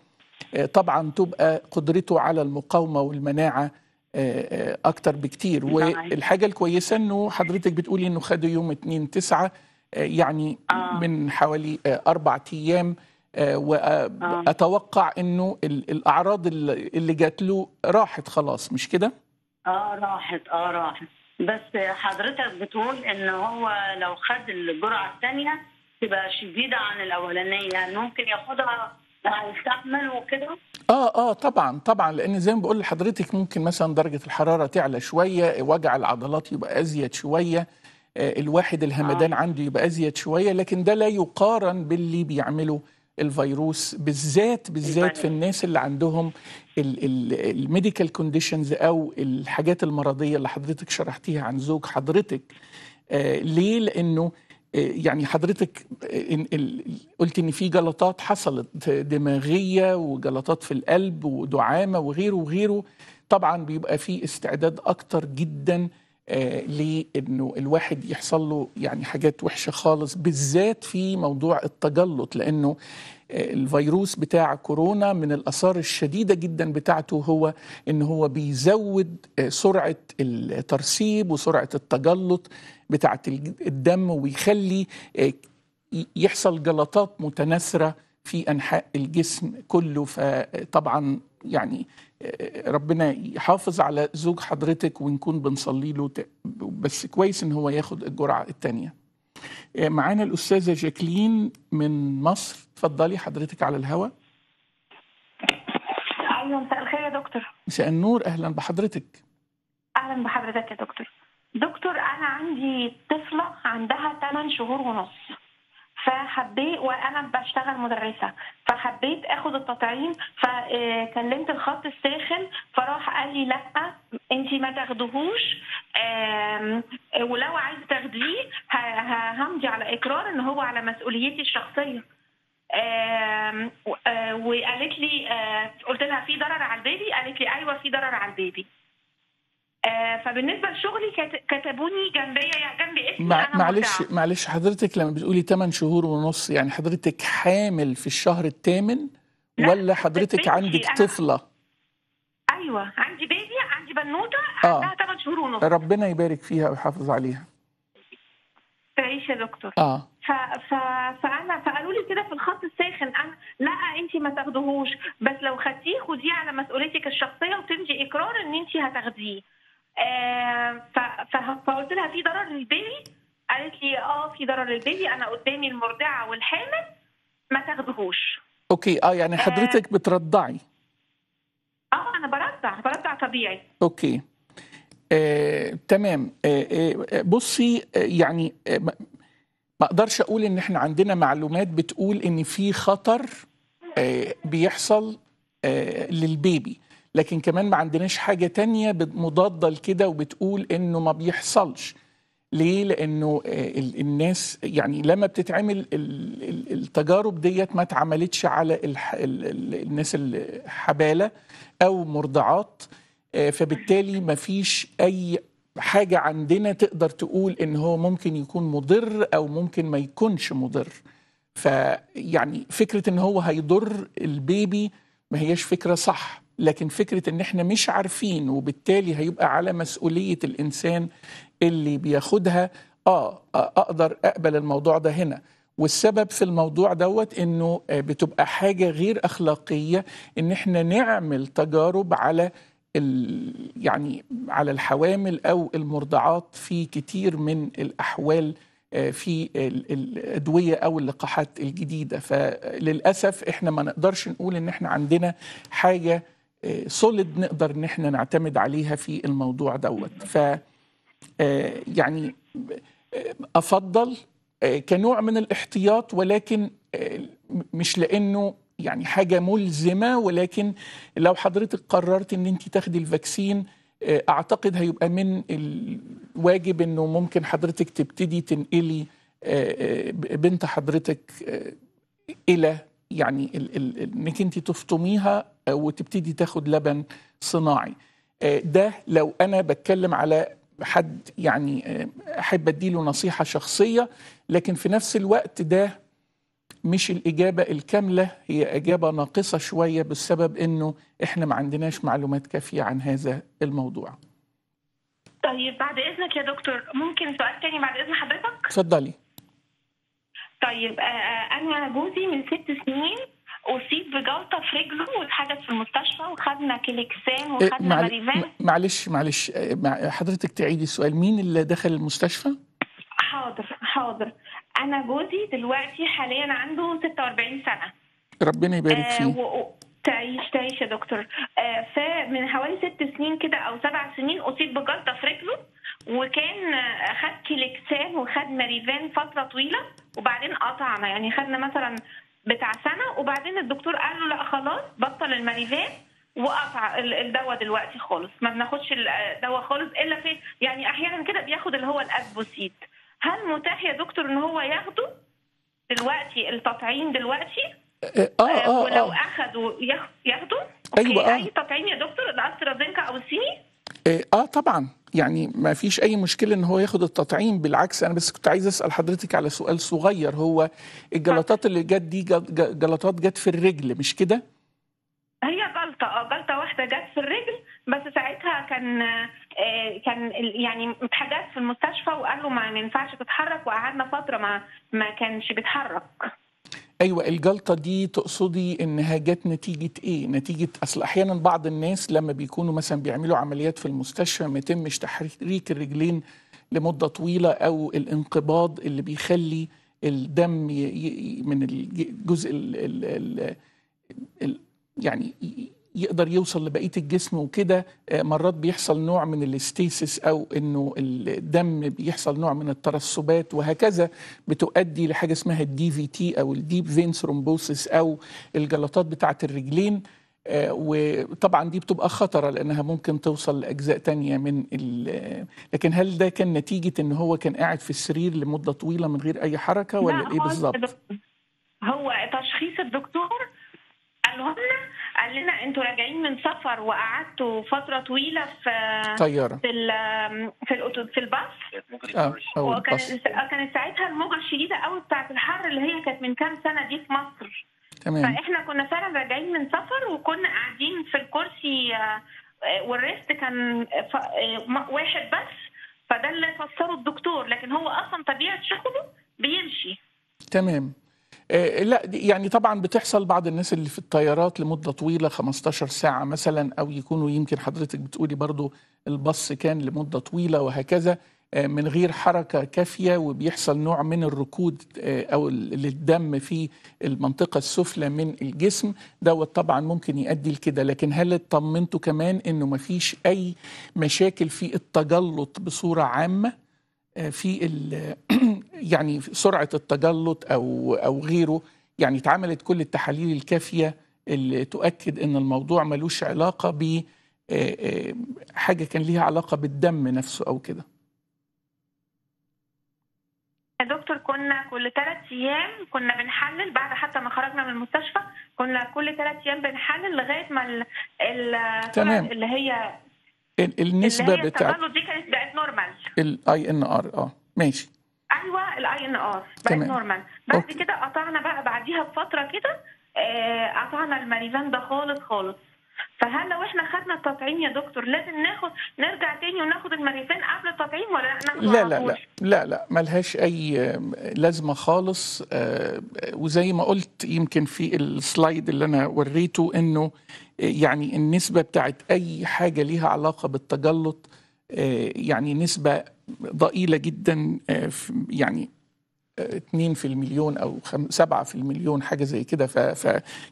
طبعا تبقى قدرته على المقاومه والمناعه اكتر بكتير. والحاجه الكويسه انه حضرتك بتقولي انه خده يوم اتنين تسعة يعني آه. من حوالي أربع أيام، وأتوقع أنه الأعراض اللي جات له راحت خلاص، مش كده؟ آه راحت آه راحت بس حضرتك بتقول أنه هو لو خد الجرعة الثانية تبقى شديدة عن الأولانية، يعني ممكن ياخدها هيستحمل وكده؟ آه آه طبعا طبعا، لأن زي ما بقول لحضرتك ممكن مثلا درجة الحرارة تعلى شوية، وجع العضلات يبقى أزيد شوية، الواحد الهمدان آه. عنده يبقى أزيد شوية، لكن ده لا يقارن باللي بيعمله الفيروس، بالذات بالذات في الناس اللي عندهم الميديكال كونديشنز أو الحاجات المرضية اللي حضرتك شرحتيها عن زوج حضرتك. آه ليه؟ لأنه آه يعني حضرتك قلت إن في جلطات حصلت دماغية وجلطات في القلب ودعامة وغيره وغيره، طبعا بيبقى في استعداد أكتر جداً آه لأنه الواحد يحصل له يعني حاجات وحشة خالص، بالذات في موضوع التجلط، لأنه آه الفيروس بتاع كورونا من الآثار الشديدة جدا بتاعته هو إن هو بيزود آه سرعة الترسيب وسرعة التجلط بتاعة الدم، ويخلي آه يحصل جلطات متناثرة في أنحاء الجسم كله. فطبعا يعني ربنا يحافظ على زوج حضرتك ونكون بنصلي له، بس كويس ان هو ياخد الجرعه الثانيه. معانا الاستاذه جاكلين من مصر، اتفضلي حضرتك على الهواء. ايوه مساء الخير يا دكتور. مساء النور، اهلا بحضرتك. اهلا بحضرتك يا دكتور. دكتور انا عندي طفله عندها تمن شهور ونص، فحبيت وانا بشتغل مدرسه فحبيت اخد التطعيم، فكلمت الخط الساخن فراح قال لي لا انت ما تاخدهوش، ولو عايزه تاخديه همضي على اقرار ان هو على مسؤوليتي الشخصيه. وقالت لي، قلت لها في ضرر على البيبي؟ قالت لي ايوه في ضرر على البيبي. فبالنسبه لشغلي كتبوني جنبيه جنب اسمي. معلش معلش حضرتك لما بتقولي تمن شهور ونص يعني حضرتك حامل في الشهر الثامن ولا حضرتك عندك طفله؟ ايوه عندي بيبي، عندي البنوته عندها ثمان شهور ونص. ربنا يبارك فيها ويحافظ عليها. تعيش يا دكتور. اه ف... ف... فانا فقالوا لي كده في الخط الساخن انا لا انت ما تاخدهوش، بس لو خدتيه خديه على مسؤوليتك الشخصيه وتمضي اقرار ان انت هتاخديه. آه ف... فقلت لها في ضرر للبيبي؟ قالت لي اه في ضرر للبيبي، انا قدامي المرضعه والحامل ما تاخدهوش. اوكي اه يعني حضرتك آه بترضعي؟ اه انا برضع برضع طبيعي. اوكي آه، تمام. آه، آه، بصي آه، يعني آه، ما اقدرش اقول ان احنا عندنا معلومات بتقول ان في خطر آه، بيحصل آه، للبيبي، لكن كمان ما عندناش حاجه تانية مضاده لكده وبتقول انه ما بيحصلش. ليه؟ لانه آه، الناس يعني لما بتتعمل التجارب ديت ما اتعملتش على الح... الناس الحباله او مرضعات، فبالتالي مفيش أي حاجة عندنا تقدر تقول إن هو ممكن يكون مضر أو ممكن ما يكونش مضر. فيعني فكرة إن هو هيضر البيبي ما هيش فكرة صح، لكن فكرة إن إحنا مش عارفين وبالتالي هيبقى على مسؤولية الإنسان اللي بياخدها. آه أقدر أقبل الموضوع ده هنا. والسبب في الموضوع دوت إنه بتبقى حاجة غير أخلاقية إن إحنا نعمل تجارب على يعني على الحوامل أو المرضعات في كتير من الأحوال في الأدوية أو اللقاحات الجديدة. فللأسف إحنا ما نقدرش نقول إن إحنا عندنا حاجة سوليد نقدر إن إحنا نعتمد عليها في الموضوع دوت. ف يعني أفضل كنوع من الاحتياط، ولكن مش لأنه يعني حاجة ملزمة، ولكن لو حضرتك قررت ان انت تاخدي الفاكسين اعتقد هيبقى من الواجب انه ممكن حضرتك تبتدي تنقلي بنت حضرتك الى يعني انك انت تفطميها وتبتدي تاخد لبن صناعي. ده لو انا بتكلم على حد يعني احب اديله نصيحة شخصية، لكن في نفس الوقت ده مش الإجابة الكاملة، هي إجابة ناقصة شوية بسبب إنه إحنا ما عندناش معلومات كافية عن هذا الموضوع. طيب بعد إذنك يا دكتور ممكن سؤال تاني بعد إذن حضرتك؟ اتفضلي. طيب أنا جوزي من ست سنين أصيب بجلطة في رجله واتحجز في المستشفى وخدنا كليكسان وخدنا معل... ماريفان. معلش معلش حضرتك تعيدي السؤال، مين اللي دخل المستشفى؟ حاضر حاضر. أنا جوزي دلوقتي حاليا عنده ستة وأربعين سنة. ربنا يبارك فيه. آه تعيش تعيش يا دكتور. آه فمن حوالي ست سنين كده أو سبع سنين أصيب بجلطة في رجله، وكان آه خد كليكسان وخد ماريفان فترة طويلة، وبعدين قطعنا يعني خدنا مثلا بتاع سنة، وبعدين الدكتور قال له لا خلاص بطل الماريفان وقطع الدواء دلوقتي خالص، ما بناخدش الدواء خالص إلا في يعني أحيانا كده بياخد اللي هو الأسبوسيد. هل متاح يا دكتور ان هو ياخده دلوقتي التطعيم دلوقتي؟ اه اه, آه ولو آه. اخده ياخده؟ ايوه اه. اي تطعيم يا دكتور، الاسترازينكا او الصيني؟ اه طبعا، يعني ما فيش اي مشكله ان هو ياخد التطعيم، بالعكس. انا بس كنت عايز اسال حضرتك على سؤال صغير، هو الجلطات اللي جت دي جلطات جت في الرجل مش كده؟ هي جلطه اه جلطه واحده جت في الرجل، بس ساعتها كان كان يعني اتحجز في المستشفى وقال له ما ينفعش تتحرك، وقعدنا فتره ما ما كانش بيتحرك. ايوه الجلطه دي تقصدي انها جت نتيجه ايه؟ نتيجه اصل احيانا بعض الناس لما بيكونوا مثلا بيعملوا عمليات في المستشفى ما يتمش تحريك الرجلين لمده طويله، او الانقباض اللي بيخلي الدم من الجزء ال ال ال ال يعني يقدر يوصل لبقيه الجسم وكده. مرات بيحصل نوع من الاستيسيس او انه الدم بيحصل نوع من الترسبات وهكذا، بتؤدي لحاجه اسمها الدي في تي او الديب فين ثرومبوسيس او الجلطات بتاعه الرجلين. وطبعا دي بتبقى خطره لانها ممكن توصل لاجزاء تانية من ال... لكن هل ده كان نتيجه ان هو كان قاعد في السرير لمده طويله من غير اي حركه ولا ايه بالظبط؟ هو تشخيص الدكتور قال لهم قال لنا انتوا راجعين من سفر وقعدتوا فتره طويله في طياره في ال في ال في الباص اه وكانت ساعتها الموجه الشديده قوي بتاعه الحر اللي هي كانت من كام سنه دي في مصر. تمام. فاحنا كنا فعلا راجعين من سفر وكنا قاعدين في الكرسي والريست كان واحد بس، فده اللي فسره الدكتور، لكن هو اصلا طبيعه شغله بيمشي. تمام. لا يعني طبعا بتحصل بعض الناس اللي في الطيارات لمده طويله خمستاشر ساعة مثلا، او يكونوا يمكن حضرتك بتقولي برضو البص كان لمده طويله وهكذا من غير حركه كافيه، وبيحصل نوع من الركود او الدم في المنطقه السفلى من الجسم، دوت طبعا ممكن يؤدي لكده. لكن هل اطمنتوا كمان انه ما فيش اي مشاكل في التجلط بصوره عامه، في يعني سرعة التجلط أو أو غيره؟ يعني اتعملت كل التحاليل الكافية اللي تؤكد إن الموضوع ملوش علاقة ب حاجة كان ليها علاقة بالدم نفسه أو كده. يا دكتور كنا كل ثلاث أيام كنا بنحلل، بعد حتى ما خرجنا من المستشفى كنا كل ثلاث أيام بنحلل لغاية ما ال اللي هي النسبه بتاعت التجلط دي كانت بقت نورمال، الاي ان ار. اه ماشي. ايوه الاي ان ار بقت نورمال. بعد كده قطعنا بقى بعديها بفتره كده آه قطعنا المريزان ده خالص خالص. فهل لو احنا خدنا التطعيم يا دكتور لازم ناخد نرجع تاني وناخد المريزان قبل التطعيم ولا ناخد؟ لا لا لا لا لا ملهاش اي لازمه خالص. آه وزي ما قلت يمكن في السلايد اللي انا وريته انه يعني النسبة بتاعت أي حاجة ليها علاقة بالتجلط يعني نسبة ضئيلة جدا، يعني اتنين في المليون أو سبعة في المليون حاجة زي كده، ف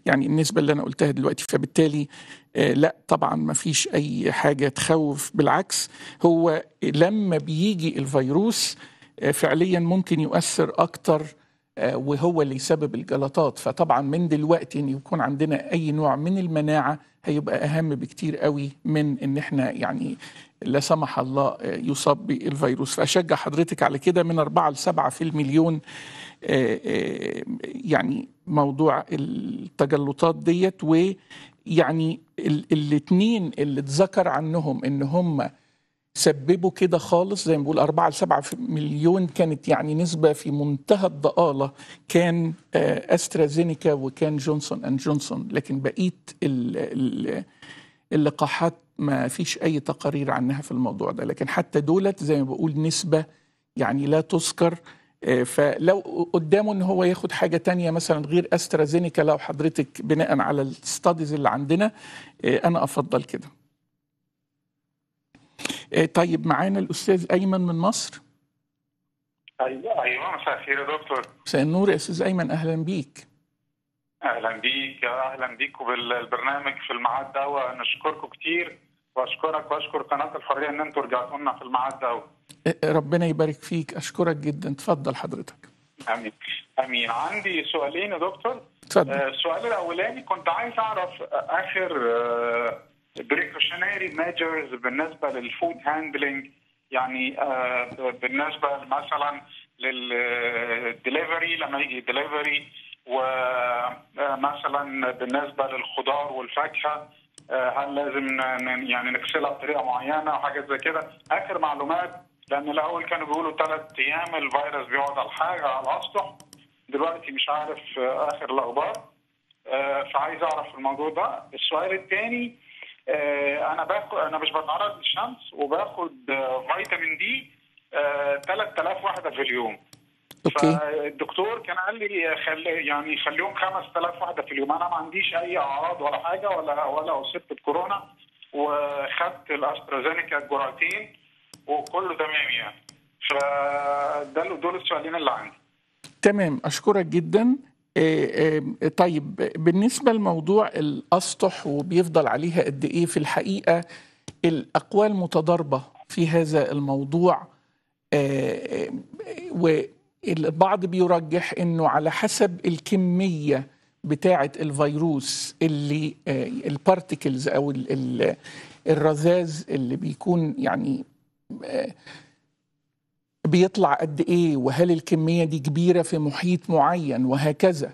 يعني النسبة اللي أنا قلتها دلوقتي. فبالتالي لا طبعا ما فيش أي حاجة تخوف، بالعكس هو لما بيجي الفيروس فعليا ممكن يؤثر أكتر وهو اللي يسبب الجلطات. فطبعا من دلوقتي ان يكون عندنا اي نوع من المناعه هيبقى اهم بكتير قوي من ان احنا يعني لا سمح الله يصاب بالفيروس. فاشجع حضرتك على كده، من أربعة لسبعة في المليون يعني موضوع التجلطات ديت. ويعني الاثنين اللي اتذكر عنهم ان هم سببوا كده خالص، زي ما بقول أربعة لسبعة مليون كانت يعني نسبة في منتهى الضآلة، كان أسترازينيكا وكان جونسون أند جونسون. لكن بقية اللقاحات ما فيش أي تقارير عنها في الموضوع ده، لكن حتى دولت زي ما بقول نسبة يعني لا تذكر. فلو قدامه إن هو ياخد حاجة تانية مثلا غير أسترازينيكا، لو حضرتك بناء على الستاديز اللي عندنا أنا أفضل كده. طيب معانا الأستاذ أيمن من مصر. أيوه أيوه مساء الخير يا دكتور. مساء النور يا أستاذ أيمن، أهلا بيك. أهلا بيك أهلا بيك وبالبرنامج في الميعاد ده، ونشكركم كتير وأشكرك وأشكر قناة الحرية إن أنتوا رجعتوا لنا في الميعاد ده. ربنا يبارك فيك، أشكرك جدا. تفضل حضرتك. آمين آمين. عندي سؤالين يا دكتور. اتفضل. السؤال الأولاني كنت عايز أعرف آخر بريكوشنري ميجرز بالنسبه للفود هاندلنج، يعني آه بالنسبه مثلا للدليفري لما يجي دليفري، ومثلا بالنسبه للخضار والفاكهه آه هل لازم يعني نغسلها بطريقه معينه وحاجات زي كده، اخر معلومات. لان الاول كانوا بيقولوا ثلاث ايام الفيروس بيقعد على الحاجه على الاسطح، دلوقتي مش عارف آه اخر الاخبار آه فعايز اعرف الموضوع ده. السؤال الثاني انا باخد انا مش بتعرض للشمس وباخد فيتامين دي ثلاثة آلاف وحده في اليوم. اوكي. فالدكتور كان قال لي خلي يعني خليهم خمسة آلاف وحده في اليوم. انا ما عنديش اي اعراض ولا حاجه ولا ولا اصبت بكورونا، وخدت الاسترازينيكا الجرعتين وكله تمام يعني. فده دول السؤالين اللي عندي. تمام، اشكرك جدا. طيب بالنسبة لموضوع الأسطح وبيفضل عليها قد إيه، في الحقيقة الأقوال متضاربة في هذا الموضوع، والبعض بيرجح إنه على حسب الكمية بتاعة الفيروس اللي البارتيكلز أو الرذاذ اللي بيكون يعني بيطلع قد ايه، وهل الكميه دي كبيره في محيط معين وهكذا.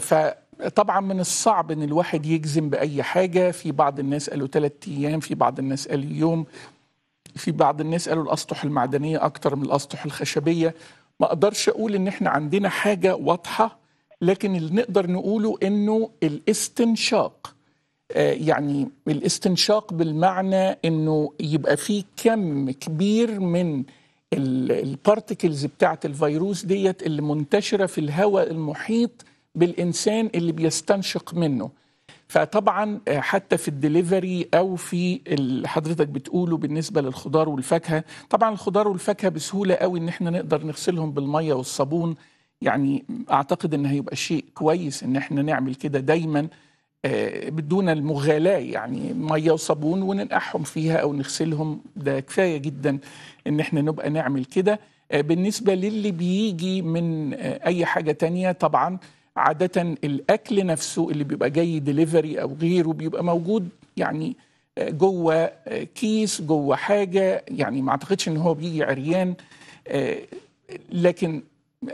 فطبعا من الصعب ان الواحد يجزم باي حاجه. في بعض الناس قالوا ثلاث ايام، في بعض الناس قالوا يوم، في بعض الناس قالوا الاسطح المعدنيه اكتر من الاسطح الخشبيه. ما اقدرش اقول ان احنا عندنا حاجه واضحه، لكن اللي نقدر نقوله انه الاستنشاق يعني الاستنشاق بالمعنى انه يبقى فيه كم كبير من البارتيكلز بتاعت الفيروس ديت اللي منتشرة في الهواء المحيط بالإنسان اللي بيستنشق منه. فطبعا حتى في الدليفري أو في حضرتك بتقوله بالنسبة للخضار والفاكهة، طبعا الخضار والفاكهة بسهولة قوي إن احنا نقدر نغسلهم بالمية والصابون، يعني أعتقد إن هيبقى شيء كويس إن احنا نعمل كده دايما بدون المغالاة، يعني مية وصابون وننقعهم فيها أو نغسلهم، ده كفاية جدا إن احنا نبقى نعمل كده. بالنسبة للي بيجي من أي حاجة تانية، طبعا عادة الأكل نفسه اللي بيبقى جاي ديليفري أو غيره بيبقى موجود يعني جوه كيس جوه حاجة، يعني ما أعتقدش إن هو بيجي عريان، لكن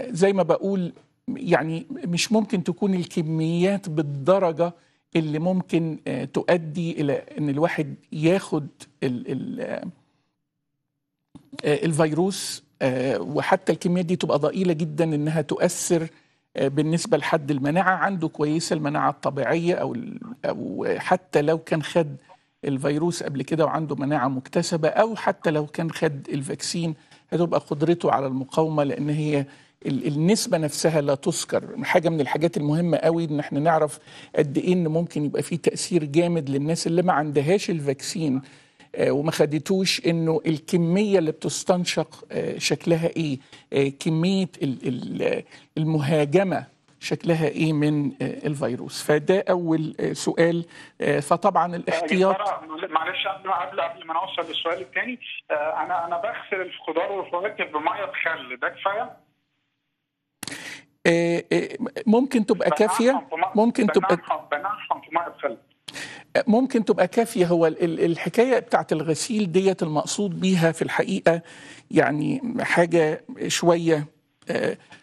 زي ما بقول يعني مش ممكن تكون الكميات بالدرجة اللي ممكن تؤدي إلى أن الواحد ياخد ال ال الفيروس، وحتى الكميات دي تبقى ضئيلة جدا أنها تؤثر بالنسبة لحد المناعة عنده كويسة، المناعة الطبيعية أو, أو حتى لو كان خد الفيروس قبل كده وعنده مناعة مكتسبة، أو حتى لو كان خد الفاكسين هتبقى قدرته على المقاومة، لأن هي النسبة نفسها لا تذكر. حاجة من الحاجات المهمة قوي إن احنا نعرف قد إيه إن ممكن يبقى فيه تأثير جامد للناس اللي ما عندهاش الفاكسين وما خدتوش، إنه الكمية اللي بتستنشق شكلها إيه، كمية المهاجمة شكلها إيه من الفيروس. فده أول سؤال. فطبعا الاحتياط، معلش قبل قبل ما نوصل للسؤال الثاني، أنا أنا بغسل الخضار والفواكه بمية خل، ده كفاية؟ ممكن تبقى كافية، ممكن تبقى ممكن تبقى كافية. هو الحكاية بتاعت الغسيل ديت المقصود بيها في الحقيقة يعني حاجة شوية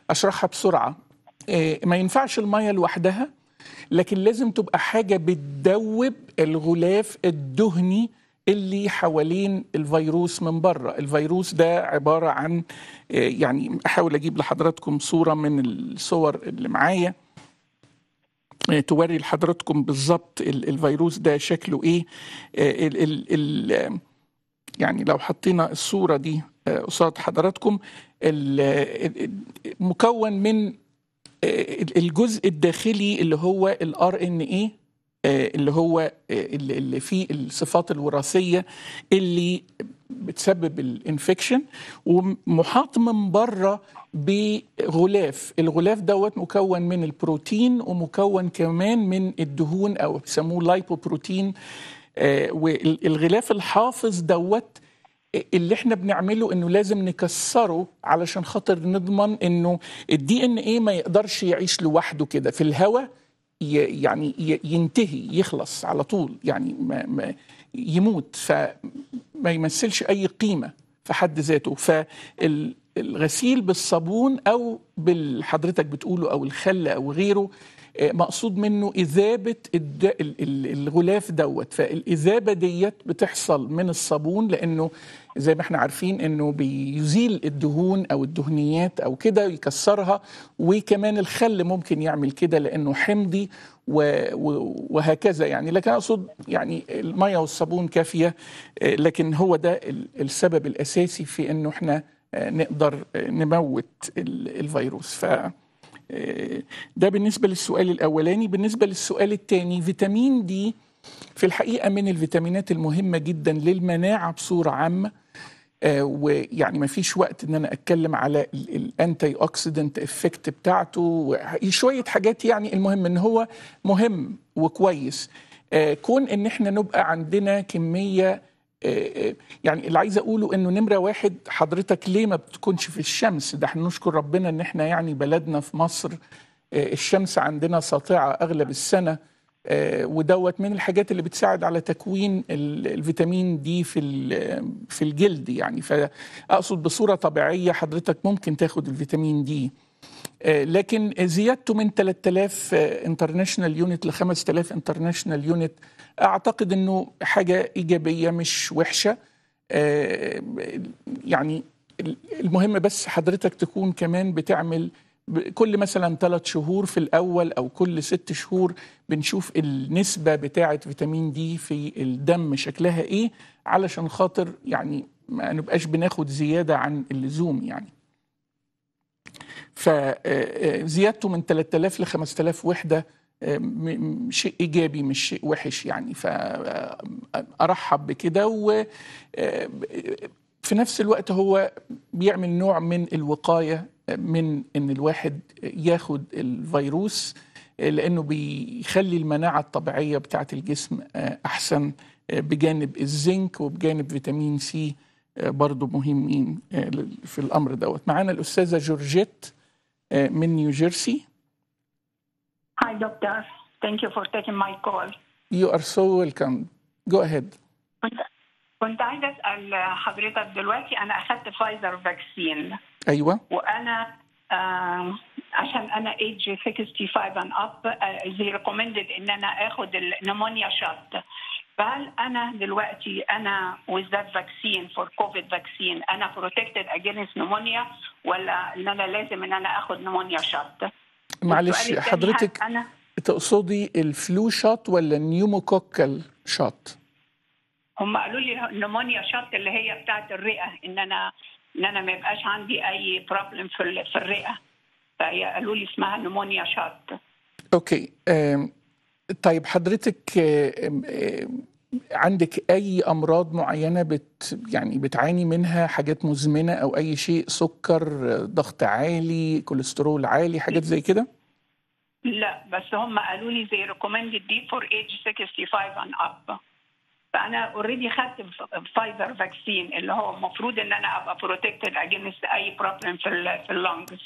أشرحها بسرعة، ما ينفعش المية لوحدها، لكن لازم تبقى حاجة بتدوب الغلاف الدهني اللي حوالين الفيروس من بره. الفيروس ده عبارة عن، يعني أحاول أجيب لحضراتكم صورة من الصور اللي معايا توري لحضراتكم بالظبط الفيروس ده شكله إيه. ال ال ال يعني لو حطينا الصورة دي قصاد حضراتكم، مكون من الجزء الداخلي اللي هو ال آر إن إيه اللي هو اللي فيه الصفات الوراثية اللي بتسبب الانفكشن، ومحاط من بره بغلاف. الغلاف دوت مكون من البروتين ومكون كمان من الدهون أو بيسموه لايبوبروتين، والغلاف الحافظ دوت اللي احنا بنعمله انه لازم نكسره علشان خاطر نضمن انه الدي ان ايه ما يقدرش يعيش لوحده كده في الهواء، يعني ينتهي يخلص على طول، يعني ما ما يموت، فما يمثلش أي قيمة في حد ذاته. فالغسيل بالصابون أو بالحضرتك بتقوله أو الخل أو غيره مقصود منه إذابة الغلاف دوت. فالإذابة ديت بتحصل من الصابون، لأنه زي ما احنا عارفين أنه بيزيل الدهون أو الدهنيات أو كده ويكسرها، وكمان الخل ممكن يعمل كده لأنه حمضي وهكذا يعني. لكن أقصد يعني المية والصابون كافية، لكن هو ده السبب الأساسي في أنه احنا نقدر نموت الفيروس. ف ده بالنسبة للسؤال الأولاني. بالنسبة للسؤال الثاني، فيتامين دي في الحقيقة من الفيتامينات المهمة جدا للمناعة بصورة عامة، ويعني ما فيش وقت ان انا اتكلم على الانتي اوكسيدنت افكت بتاعته وشوية حاجات. يعني المهم ان هو مهم وكويس، كون ان احنا نبقى عندنا كمية، يعني اللي عايز اقوله انه نمره واحد حضرتك ليه ما بتكونش في الشمس؟ ده احنا نشكر ربنا ان احنا يعني بلدنا في مصر الشمس عندنا ساطعه اغلب السنه، ودوت من الحاجات اللي بتساعد على تكوين الفيتامين دي في في الجلد يعني. فاقصد بصوره طبيعيه حضرتك ممكن تاخد الفيتامين دي، لكن زيادته من ثلاثة آلاف انترناشونال يونت ل خمسة آلاف انترناشونال يونت اعتقد انه حاجه ايجابيه مش وحشه يعني. المهم بس حضرتك تكون كمان بتعمل كل مثلا ثلاث شهور في الأول أو كل ست شهور بنشوف النسبة بتاعة فيتامين دي في الدم شكلها إيه، علشان خاطر يعني ما نبقاش بناخد زيادة عن اللزوم يعني. فزيادته من ثلاثة آلاف ل خمسة آلاف وحدة شيء إيجابي مش شيء وحش يعني، فأرحب بكده. و في نفس الوقت هو بيعمل نوع من الوقاية من إن الواحد ياخد الفيروس، لأنه بيخلي المناعة الطبيعية بتاعة الجسم أحسن، بجانب الزنك وبجانب فيتامين سي برضو مهمين في الأمر دوت. معانا الأستاذة جورجيت من نيوجيرسي. Hi doctor, thank you for taking my call. You are so welcome. Go ahead. كنت عايزة أسأل حضرتك دلوقتي، أنا أخذت فايزر فاكسين. أيوة. وأنا آه عشان أنا ايج خمسة وستين and up زي ريكومندد إن أنا آخد النمونيا شات. فهل أنا دلوقتي أنا with that vaccine for COVID vaccine أنا protected against pneumonia، ولا إن أنا لازم إن أنا آخد نمونيا شات؟ معلش حضرتك أنا تقصدي الفلو شات ولا النيوموكوكال شات؟ هم قالوا لي النمونيا شات اللي هي بتاعت الرئه، ان انا ان انا ما يبقاش عندي اي بروبلم في في الرئه، فهي قالوا لي اسمها نمونيا شات. اوكي طيب حضرتك عندك اي امراض معينه بت يعني بتعاني منها، حاجات مزمنه او اي شيء، سكر، ضغط عالي، كوليسترول عالي، حاجات زي كده؟ لا بس هم قالوا لي زي ريكومندد دي فور ايج خمسة وستين and up، فانا اوريدي خدت فايزر فاكسين اللي هو المفروض ان انا ابقى بروتكتد اجينست اي بروبلم في في اللنجز.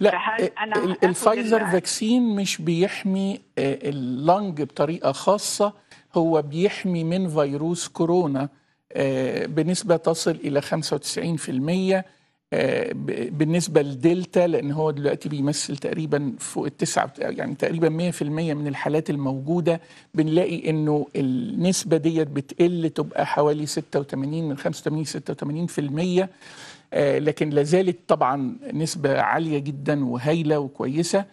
لا أنا الفايزر فاكسين مش بيحمي اللنج بطريقه خاصه، هو بيحمي من فيروس كورونا بنسبه تصل الى خمسة وتسعين بالمية بالنسبه للدلتا، لان هو دلوقتي بيمثل تقريبا فوق التسعه يعني تقريبا مية بالمية من الحالات الموجوده، بنلاقي انه النسبه ديت بتقل تبقى حوالي ستة وثمانين من خمسة وثمانين إلى ستة وثمانين بالمية، لكن لازالت طبعا نسبه عاليه جدا وهايله وكويسه.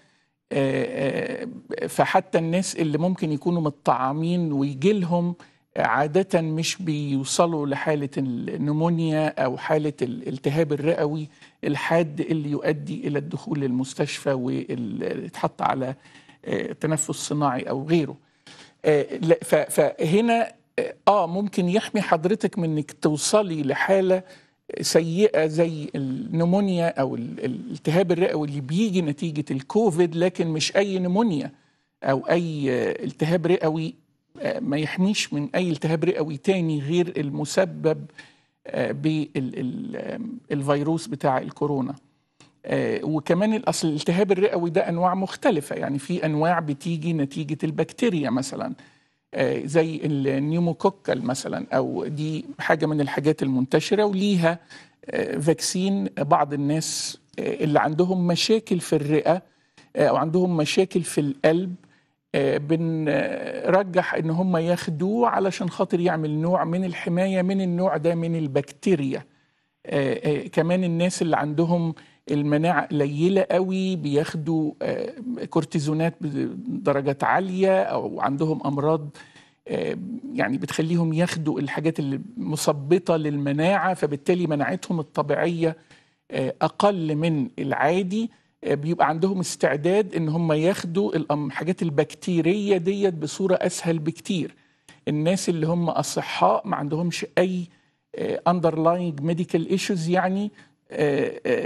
فحتى الناس اللي ممكن يكونوا متطعمين ويجيلهم عادة مش بيوصلوا لحالة النمونيا أو حالة الالتهاب الرئوي الحاد اللي يؤدي إلى الدخول للمستشفى ويتحط على تنفس صناعي أو غيره. فهنا آه ممكن يحمي حضرتك من إنك توصلي لحالة سيئة زي النمونيا أو الالتهاب الرئوي اللي بيجي نتيجة الكوفيد، لكن مش أي نمونيا أو أي التهاب رئوي ما يحميش من أي التهاب رئوي تاني غير المسبب بالفيروس بتاع الكورونا. وكمان الأصل الالتهاب الرئوي ده أنواع مختلفة، يعني في أنواع بتيجي نتيجة البكتيريا مثلا زي النيوموكوكال مثلا، أو دي حاجة من الحاجات المنتشرة وليها فاكسين. بعض الناس اللي عندهم مشاكل في الرئة أو عندهم مشاكل في القلب بنرجح ان هم ياخدوه علشان خاطر يعمل نوع من الحمايه من النوع ده من البكتيريا. كمان الناس اللي عندهم المناعه قليله قوي بياخدوا كورتيزونات بدرجات عاليه، او عندهم امراض يعني بتخليهم ياخدوا الحاجات اللي مثبطه للمناعه، فبالتالي مناعتهم الطبيعيه اقل من العادي، بيبقى عندهم استعداد ان هم ياخدوا الحاجات البكتيريه ديت بصوره اسهل بكتير. الناس اللي هم اصحاء ما عندهمش اي اندرلاينج ميديكال ايشوز يعني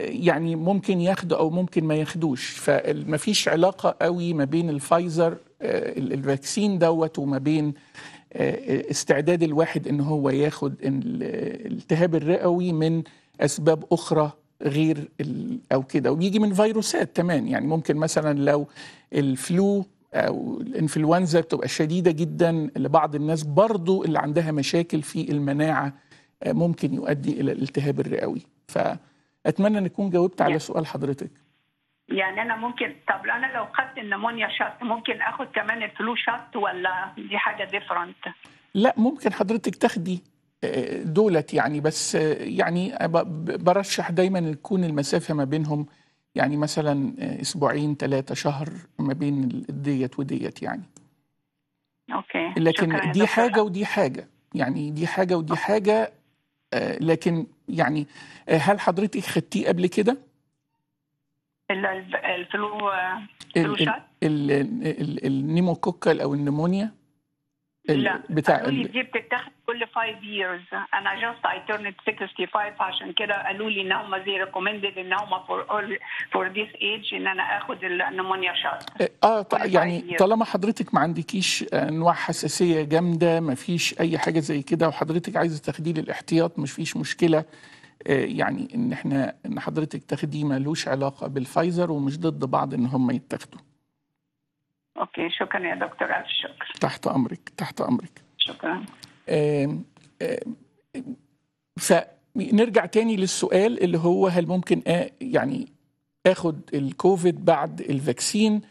يعني ممكن ياخدوا او ممكن ما ياخدوش، فمفيش علاقه قوي ما بين الفايزر الفاكسين دوت وما بين استعداد الواحد ان هو ياخد الالتهاب الرئوي من اسباب اخرى غير أو كده، وبيجي من فيروسات كمان. يعني ممكن مثلا لو الفلو أو الإنفلونزا بتبقى شديدة جدا لبعض الناس، برضو اللي عندها مشاكل في المناعة ممكن يؤدي إلى الالتهاب الرئوي. فأتمنى أن أكون جاوبت على سؤال حضرتك. يعني أنا ممكن، طب أنا لو خدت النمونيا شات ممكن أخد كمان الفلو شات ولا دي حاجة ديفرنت؟ لا ممكن حضرتك تاخدي دولت يعني، بس يعني برشح دايما تكون المسافة ما بينهم يعني مثلا اسبوعين ثلاثه شهر ما بين الديت وديت يعني. اوكي. لكن دي حاجه ودي حاجه، يعني دي حاجه ودي حاجه. آه لكن يعني آه هل حضرتك خدتيه قبل كده؟ الفلو الفلو شات النيموكوكال او النمونيا؟ لا بتاع قالوا لي دي بتتاخد كل خمسة years. انا جاست اي تيرند خمسة وستين، عشان كده قالوا لي ان هم زي ريكومندد ان هم فور فور ذيس ايج ان انا اخد النمونيا شات. اه يعني طالما حضرتك ما عندكيش انواع حساسيه جامده، ما فيش اي حاجه زي كده، وحضرتك عايزه تاخديه للاحتياط، ما فيش مشكله. يعني ان احنا ان حضرتك تاخديه مالوش علاقه بالفايزر، ومش ضد بعض ان هم يتاخدوا. اوكي شكرا يا دكتور، الف شكر. تحت امرك تحت امرك. شكرا. آم آم فنرجع تاني للسؤال اللي هو هل ممكن آ يعني اخد الكوفيد بعد الفاكسين؟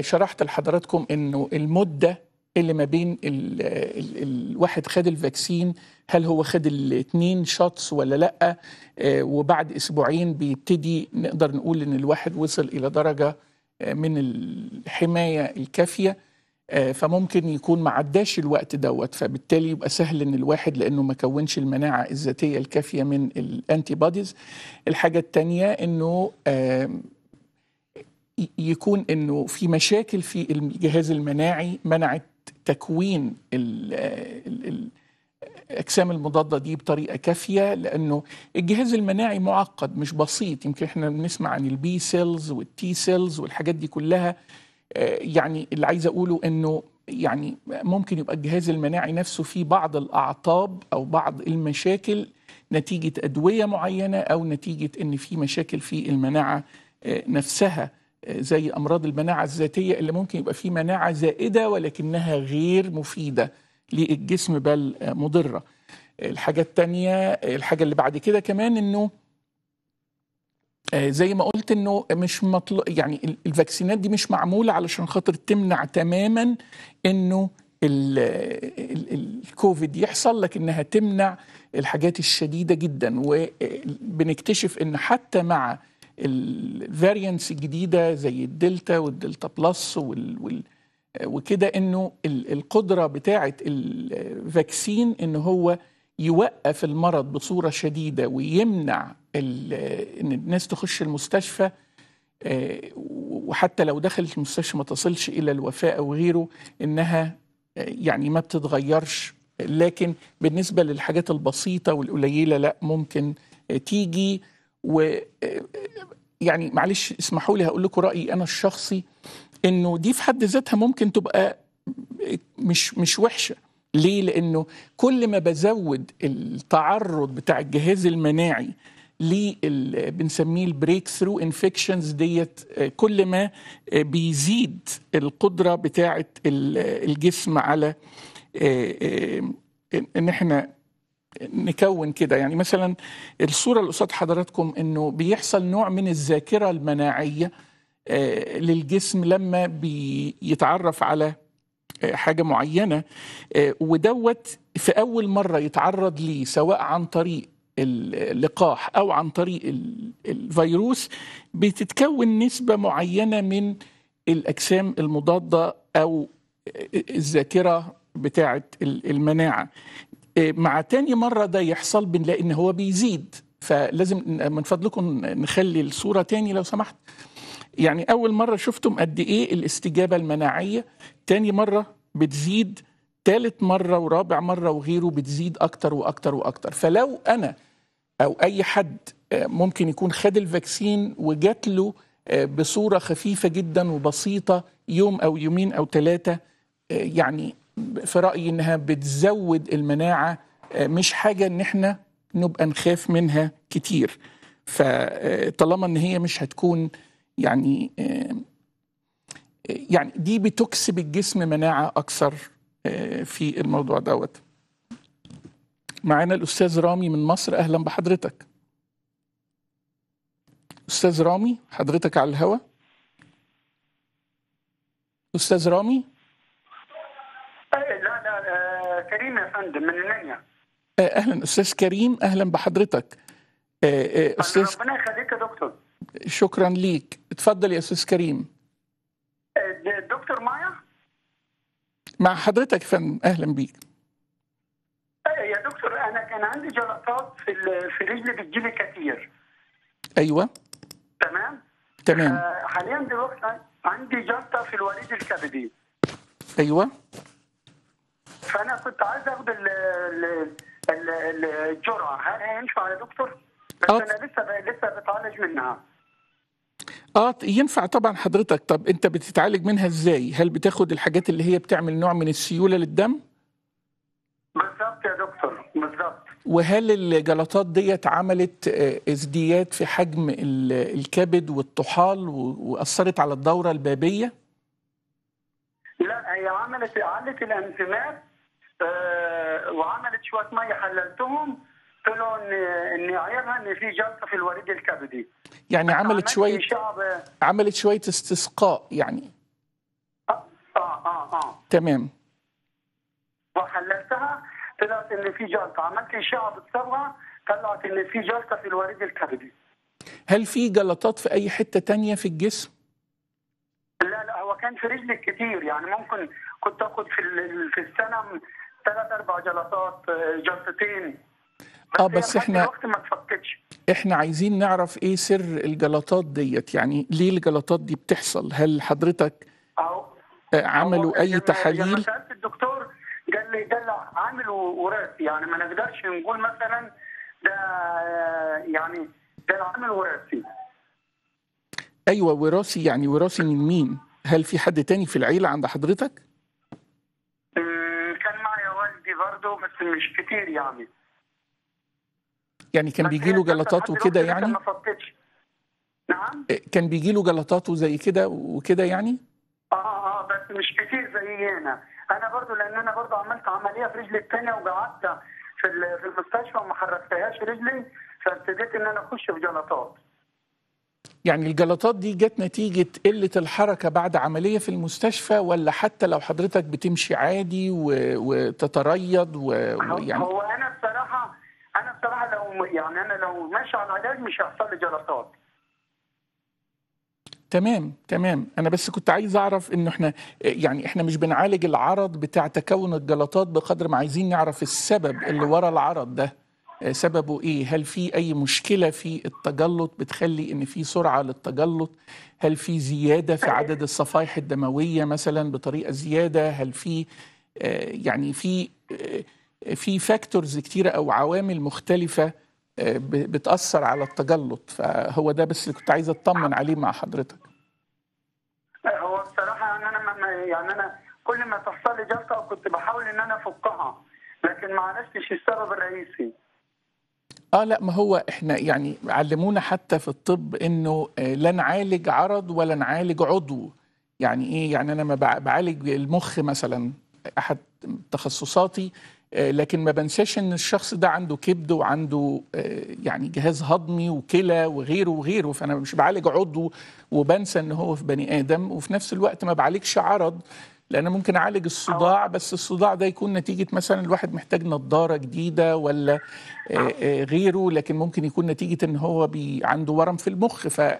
شرحت لحضراتكم انه المده اللي ما بين ال ال الواحد خد الفاكسين، هل هو خد الاثنين شوتس ولا لا، وبعد اسبوعين بيبتدي نقدر نقول ان الواحد وصل الى درجه من الحماية الكافية، فممكن يكون ما عداش الوقت دوت، فبالتالي يبقى سهل ان الواحد لانه ما كونش المناعة الذاتية الكافية من الانتي بوديز. الحاجة التانية انه يكون انه في مشاكل في الجهاز المناعي منعت تكوين الاجسام المضادة دي بطريقة كافية، لانه الجهاز المناعي معقد مش بسيط. يمكن احنا بنسمع عن البي سيلز والتي سيلز والحاجات دي كلها. يعني اللي عايز اقوله انه يعني ممكن يبقى الجهاز المناعي نفسه فيه بعض الاعطاب او بعض المشاكل نتيجة ادوية معينة، او نتيجة ان في مشاكل في المناعة نفسها، زي امراض المناعة الذاتية اللي ممكن يبقى في مناعة زائدة ولكنها غير مفيدة للجسم بل مضرة. الحاجة التانية، الحاجة اللي بعد كده كمان، انه زي ما قلت انه مش مطلوب، يعني الفاكسينات دي مش معمولة علشان خاطر تمنع تماما انه الكوفيد يحصل، لكنها تمنع الحاجات الشديدة جدا. وبنكتشف ان حتى مع الفاريانتس الجديدة زي الدلتا والدلتا بلس وال وكده، انه القدره بتاعه الفاكسين ان هو يوقف المرض بصوره شديده ويمنع ان الناس تخش المستشفى، وحتى لو دخلت المستشفى ما تصلش الى الوفاه او غيره، انها يعني ما بتتغيرش. لكن بالنسبه للحاجات البسيطه والقليله لا ممكن تيجي. ويعني معلش اسمحوا لي هقول لكم رايي انا الشخصي، انه دي في حد ذاتها ممكن تبقى مش مش وحشه. ليه؟ لانه كل ما بزود التعرض بتاع الجهاز المناعي لل بنسميه البريك ثرو انفكشنز ديت، كل ما بيزيد القدره بتاعه الجسم على ان احنا نكون كده. يعني مثلا الصوره اللي قصاد حضراتكم انه بيحصل نوع من الذاكره المناعيه للجسم لما بيتعرف على حاجة معينة، ودوت في أول مرة يتعرض ليه سواء عن طريق اللقاح أو عن طريق الفيروس، بتتكون نسبة معينة من الأجسام المضادة أو الذاكرة بتاعة المناعة. مع تاني مرة ده يحصل بنلاقي إن هو بيزيد. فلازم من فضلكم نخلي الصورة تاني لو سمحت. يعني أول مرة شفتم قد إيه الاستجابة المناعية، تاني مرة بتزيد، تالت مرة ورابع مرة وغيره بتزيد أكتر وأكتر وأكتر. فلو أنا أو أي حد ممكن يكون خد الفاكسين وجات له بصورة خفيفة جدا وبسيطة يوم أو يومين أو ثلاثة، يعني في رأيي إنها بتزود المناعة، مش حاجة إن إحنا نبقى نخاف منها كتير. فطالما إن هي مش هتكون يعني يعني دي بتكسب الجسم مناعة أكثر في الموضوع دوت. معانا الأستاذ رامي من مصر، أهلا بحضرتك. أستاذ رامي حضرتك على الهوا. أستاذ رامي؟ لا لا كريم يا فندم من المنيا. أهلا أستاذ كريم، أهلا بحضرتك. أستاذ ربنا يخليك يا دكتور. شكرا ليك. اتفضل يا استاذ كريم. دكتور مايا، مع حضرتك يا فندم، اهلا بيك. يا دكتور، انا كان عندي جلطات في في رجلي بتجيلي كتير. ايوه تمام تمام. آه حاليا دلوقتي عندي جلطه في الوريد الكبدي. ايوه. فانا كنت عايز اخد الجرعه، هل هينفع يا دكتور؟ بس أوه. انا لسه لسه بتعالج منها. اه ينفع طبعا حضرتك. طب انت بتتعالج منها ازاي؟ هل بتاخد الحاجات اللي هي بتعمل نوع من السيوله للدم؟ بالظبط يا دكتور، بالظبط. وهل الجلطات ديت عملت ازدياد في حجم الكبد والطحال واثرت على الدوره البابيه؟ لا، هي عملت علت الانزيمات وعملت شويه ميه، حللتهم طلعوا ان عيبها ان في جلطه في الوريد الكبدي. يعني عملت شويه عملت شويه استسقاء يعني. اه اه اه تمام. وحللتها طلعت ان في جلطه، عملت اشعه بالصبغه طلعت ان في جلطه في الوريد الكبدي. هل في جلطات في اي حته ثانيه في الجسم؟ لا لا، هو كان في رجلي كتير، يعني ممكن كنت اخد في في السنه ثلاث اربع جلطات، جلطتين. اه بس احنا احنا عايزين نعرف ايه سر الجلطات ديت، يعني ليه الجلطات دي بتحصل؟ هل حضرتك أو عملوا اي تحاليل؟ لما سالت الدكتور قال لي ده عامل وراثي، يعني ما نقدرش نقول مثلا ده يعني ده عامل وراثي. ايوه وراثي، يعني وراثي من مين؟ هل في حد تاني في العيله عند حضرتك؟ كان معايا والدي برضه بس مش كتير يعني. يعني كان بيجي له جلطات وكده يعني؟ نعم؟ كان بيجي له جلطات وزي كده وكده يعني؟ اه اه بس مش كتير زي انا، انا برضو لان انا برضو عملت عمليه في رجلي الثانيه وقعدت في في المستشفى وما حركتهاش رجلي، فابتديت ان انا اخش في جلطات. يعني الجلطات دي جت نتيجه قله الحركه بعد عمليه في المستشفى، ولا حتى لو حضرتك بتمشي عادي وتتريض ويعني؟ هو انا بصراحه أنا بصراحة لو يعني أنا لو ماشي على العلاج مش هيحصل لي جلطات. تمام تمام، أنا بس كنت عايز أعرف إنه إحنا يعني إحنا مش بنعالج العرض بتاع تكون الجلطات بقدر ما عايزين نعرف السبب اللي ورا العرض ده، سببه إيه؟ هل في أي مشكلة في التجلط بتخلي إن في سرعة للتجلط؟ هل في زيادة في عدد الصفائح الدموية مثلا بطريقة زيادة؟ هل في يعني في في فاكتورز كتيرة أو عوامل مختلفة بتأثر على التجلط؟ فهو ده بس اللي كنت عايز أطمن عليه مع حضرتك. هو بصراحة أنا يعني أنا كل ما تحصل لي جلطة كنت بحاول إن أنا أفكها، لكن ما عرفتش السبب الرئيسي. آه لا، ما هو إحنا يعني علمونا حتى في الطب إنه لا نعالج عرض ولا نعالج عضو. يعني إيه؟ يعني أنا ما بعالج المخ مثلا، أحد تخصصاتي، لكن ما بنساش ان الشخص ده عنده كبد وعنده يعني جهاز هضمي وكلى وغيره وغيره، فانا مش بعالج عضو وبنسى ان هو في بني ادم، وفي نفس الوقت ما بعالجش عرض، لان ممكن اعالج الصداع بس الصداع ده يكون نتيجه مثلا الواحد محتاج نظاره جديده ولا غيره، لكن ممكن يكون نتيجه ان هو عنده ورم في المخ. ف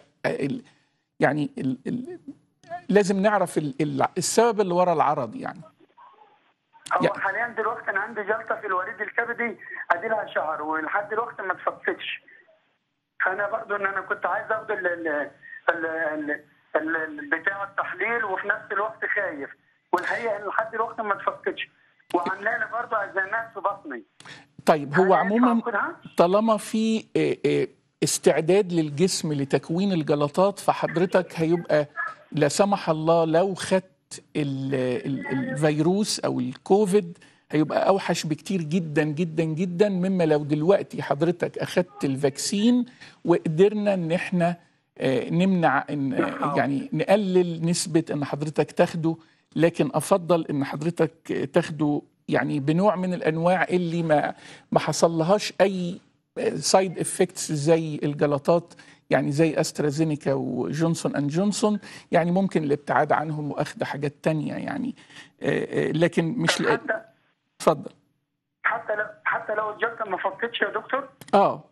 يعني لازم نعرف السبب اللي ورا العرض يعني. هو حاليا دلوقتي انا عندي جلطه في الوريد الكبدي ادي لها شهر ولحد دلوقتي ما اتفكتش، فانا برضو ان انا كنت عايز اخد بتاع التحليل وفي نفس الوقت خايف، والحقيقه ان لحد دلوقتي ما اتفكتش وعامله لي برضه ازمات في بطني. طيب هو عموما طالما في استعداد للجسم لتكوين الجلطات، فحضرتك هيبقى لا سمح الله لو خدت الفيروس او الكوفيد هيبقى اوحش بكتير جدا جدا جدا مما لو دلوقتي حضرتك اخدت الفاكسين وقدرنا ان احنا نمنع إن يعني نقلل نسبه ان حضرتك تاخده، لكن افضل ان حضرتك تاخده يعني بنوع من الانواع اللي ما ما حصلهاش اي سايد افكتس زي الجلطات، يعني زي أسترازينيكا وجونسون أند جونسون، يعني ممكن الابتعاد عنهم وأخذ حاجات تانية يعني. لكن مش حتى اتفضل. حتى لو حتى لو الجلطة ما فكتش يا دكتور؟ اه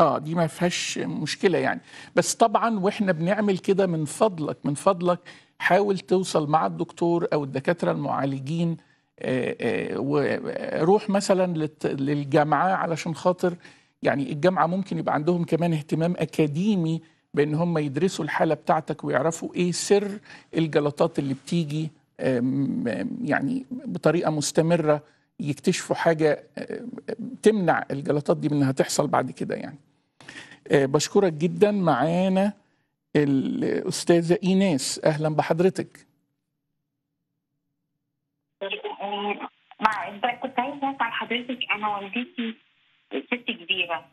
اه دي ما فيهاش مشكله يعني. بس طبعا واحنا بنعمل كده من فضلك من فضلك حاول توصل مع الدكتور او الدكاتره المعالجين، آآ آآ وروح مثلا للجامعه علشان خاطر يعني الجامعه ممكن يبقى عندهم كمان اهتمام اكاديمي بان هم يدرسوا الحاله بتاعتك ويعرفوا ايه سر الجلطات اللي بتيجي يعني بطريقه مستمره، يكتشفوا حاجه تمنع الجلطات دي من انها تحصل بعد كده يعني. بشكرك جدا. معانا الاستاذه ايناس، اهلا بحضرتك. كنت عايزه اسال حضرتك، انا والدتي ست كبيره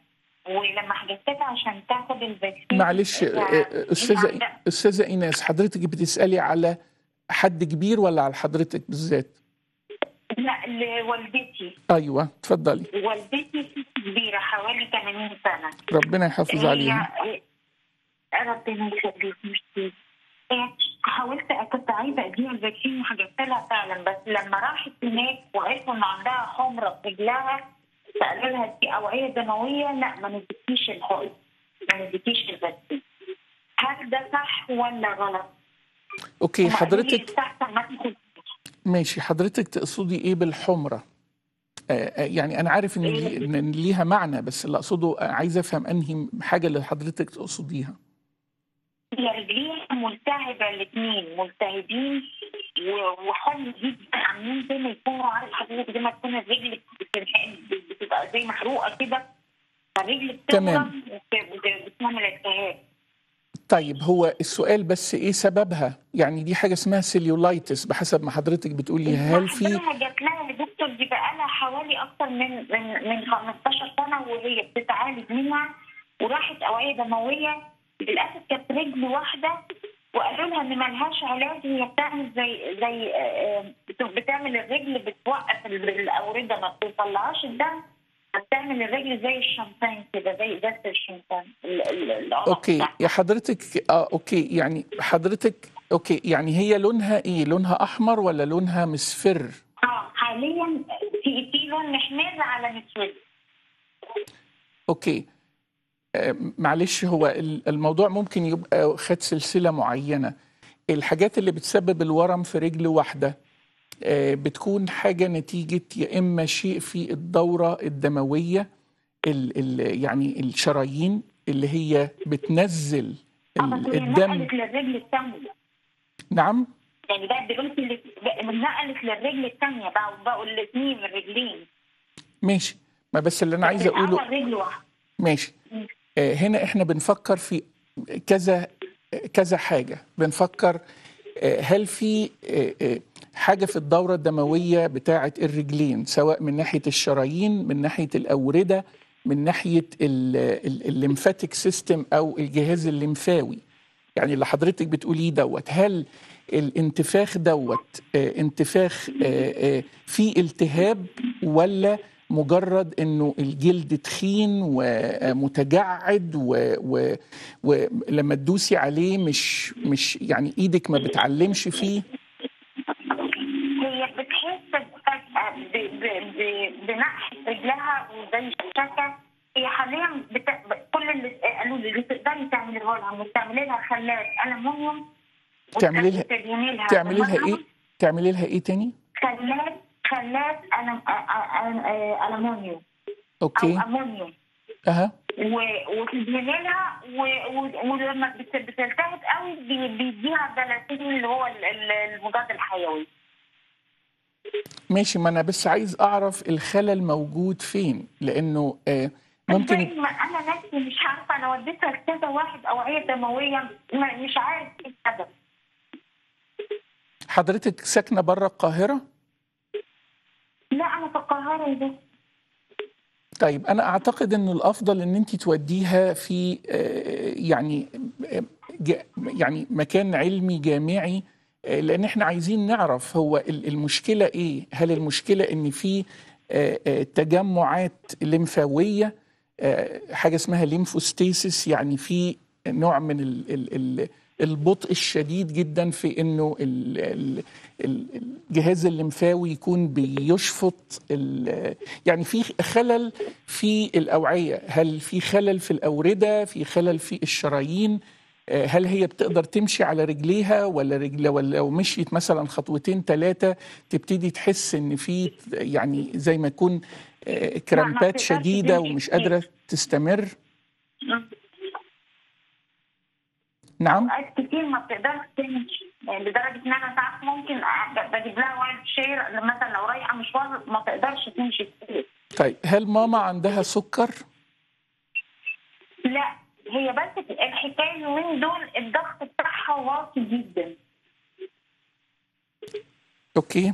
ولما حجزتها عشان تاخد الفاكسين، معلش استاذه استاذه ايناس، حضرتك بتسالي على حد كبير ولا على حضرتك بالذات؟ لا، لوالدتي. ايوه اتفضلي. والدتي ست كبيره حوالي ثمانين سنه، ربنا يحافظ عليها. ربنا يخليك. مشكله حاولت، كنت عايزه اديها الفاكسين وحجزت لها فعلا، بس لما راحت هناك وعرفوا ان عندها حمره في رجلها سالوا لها دي اوعيه دمويه، لا ما نديكيش الحقن، ما نديكيش الفاكسين. هل ده صح ولا غلط؟ اوكي حضرتك، ماشي حضرتك تقصدي ايه بالحمره؟ آه يعني انا عارف ان إيه؟ ليها معنى، بس اللي اقصده عايزه افهم انهي حاجه اللي حضرتك تقصديها. هي رجليها ملتهبه، الاثنين ملتهبين وحمر جدا، عاملين زي ما يكونوا، عارف حضرتك زي ما تكون الرجل بتبقى زي محروقه كده، فالرجل بتنفض وبتعمل التهاب. طيب هو السؤال بس ايه سببها؟ يعني دي حاجه اسمها سيليولايتس بحسب ما حضرتك بتقولي. هل في حضرتك جات لها لدكتور دي بقى لها حوالي اكثر من من من خمستاشر سنه وهي بتتعالج منها، وراحت اوعيه دمويه للاسف كانت رجل واحده، وقالوا لها ان ما لهاش علاج، هي بتعمل زي زي بتعمل الرجل بتوقف الاورده ما بتطلعش الدم، بتعمل الرجل زي الشمبان كده، زي ازازه الشمبان. اوكي يا حضرتك. اه اوكي يعني حضرتك اوكي يعني هي لونها ايه؟ لونها احمر ولا لونها مصفر؟ اه حاليا في في لون احمر على مسود. اوكي آه معلش، هو الموضوع ممكن يبقى خد سلسله معينه. الحاجات اللي بتسبب الورم في رجل واحده بتكون حاجة نتيجة يا إما شيء في الدورة الدموية ال ال يعني الشرايين اللي هي بتنزل ال الدم. نعم يعني بقى دلوقتي نقلت للرجل الثانية، بقوا بقوا الاثنين الرجلين. ماشي، ما بس اللي أنا عايز أقوله ماشي. هنا إحنا بنفكر في كذا كذا حاجة، بنفكر هل في حاجة في الدورة الدموية بتاعة الرجلين، سواء من ناحية الشرايين، من ناحية الأوردة، من ناحية الليمفاتيك سيستم أو الجهاز الليمفاوي. يعني اللي حضرتك بتقوليه دوت، هل الانتفاخ دوت انتفاخ فيه التهاب ولا مجرد انه الجلد تخين ومتجعد ولما تدوسي عليه مش مش يعني ايدك ما بتعلمش فيه؟ هي بتحس بنقح رجلها وزي الشكه. هي حاليا كل اللي قالوا لي بتقدري تعملي لها، بتعملي لها خلاط المونيوم، تعملي لها تعملي لها ايه؟ تعملي لها ايه تاني؟ خلاط خلاط ألمونيوم. اوكي أو أمونيوم. اها. وتدهني لها ولما بتلتهب قوي بيديها الجلاثين اللي هو المضاد الحيوي. ماشي، ما أنا بس عايز أعرف الخلل موجود فين، لأنه آه ممكن أنا نفسي مش عارفة، أنا وديتها كذا واحد أوعية دموية مش عارف إيه السبب. حضرتك ساكنة بره القاهرة؟ لا أنا في القاهرة دي. طيب أنا أعتقد إنه الأفضل إن أنت توديها في آه يعني آه يعني مكان علمي جامعي، لأن احنا عايزين نعرف هو المشكلة ايه. هل المشكلة ان في تجمعات لمفاوية، حاجة اسمها ليمفوستيسيس، يعني في نوع من البطء الشديد جدا في انه الجهاز الليمفاوي يكون بيشفط، يعني في خلل في الأوعية، هل في خلل في الأوردة، في خلل في الشرايين، هل هي بتقدر تمشي على رجليها ولا رجل، ولا لو مشيت مثلا خطوتين ثلاثة تبتدي تحس ان في يعني زي ما يكون كرامبات شديدة ومش قادرة تستمر. نعم اوقات كتير ما بتقدرش تمشي لدرجه ان انا ساعات ممكن بجيب لها وايد شير مثلا لو رايحه مشوار ما تقدرش تمشي كتير. طيب هل ماما عندها سكر؟ لا هي بس الحكايه من دول الضغط بتاعها واطي جدا. اوكي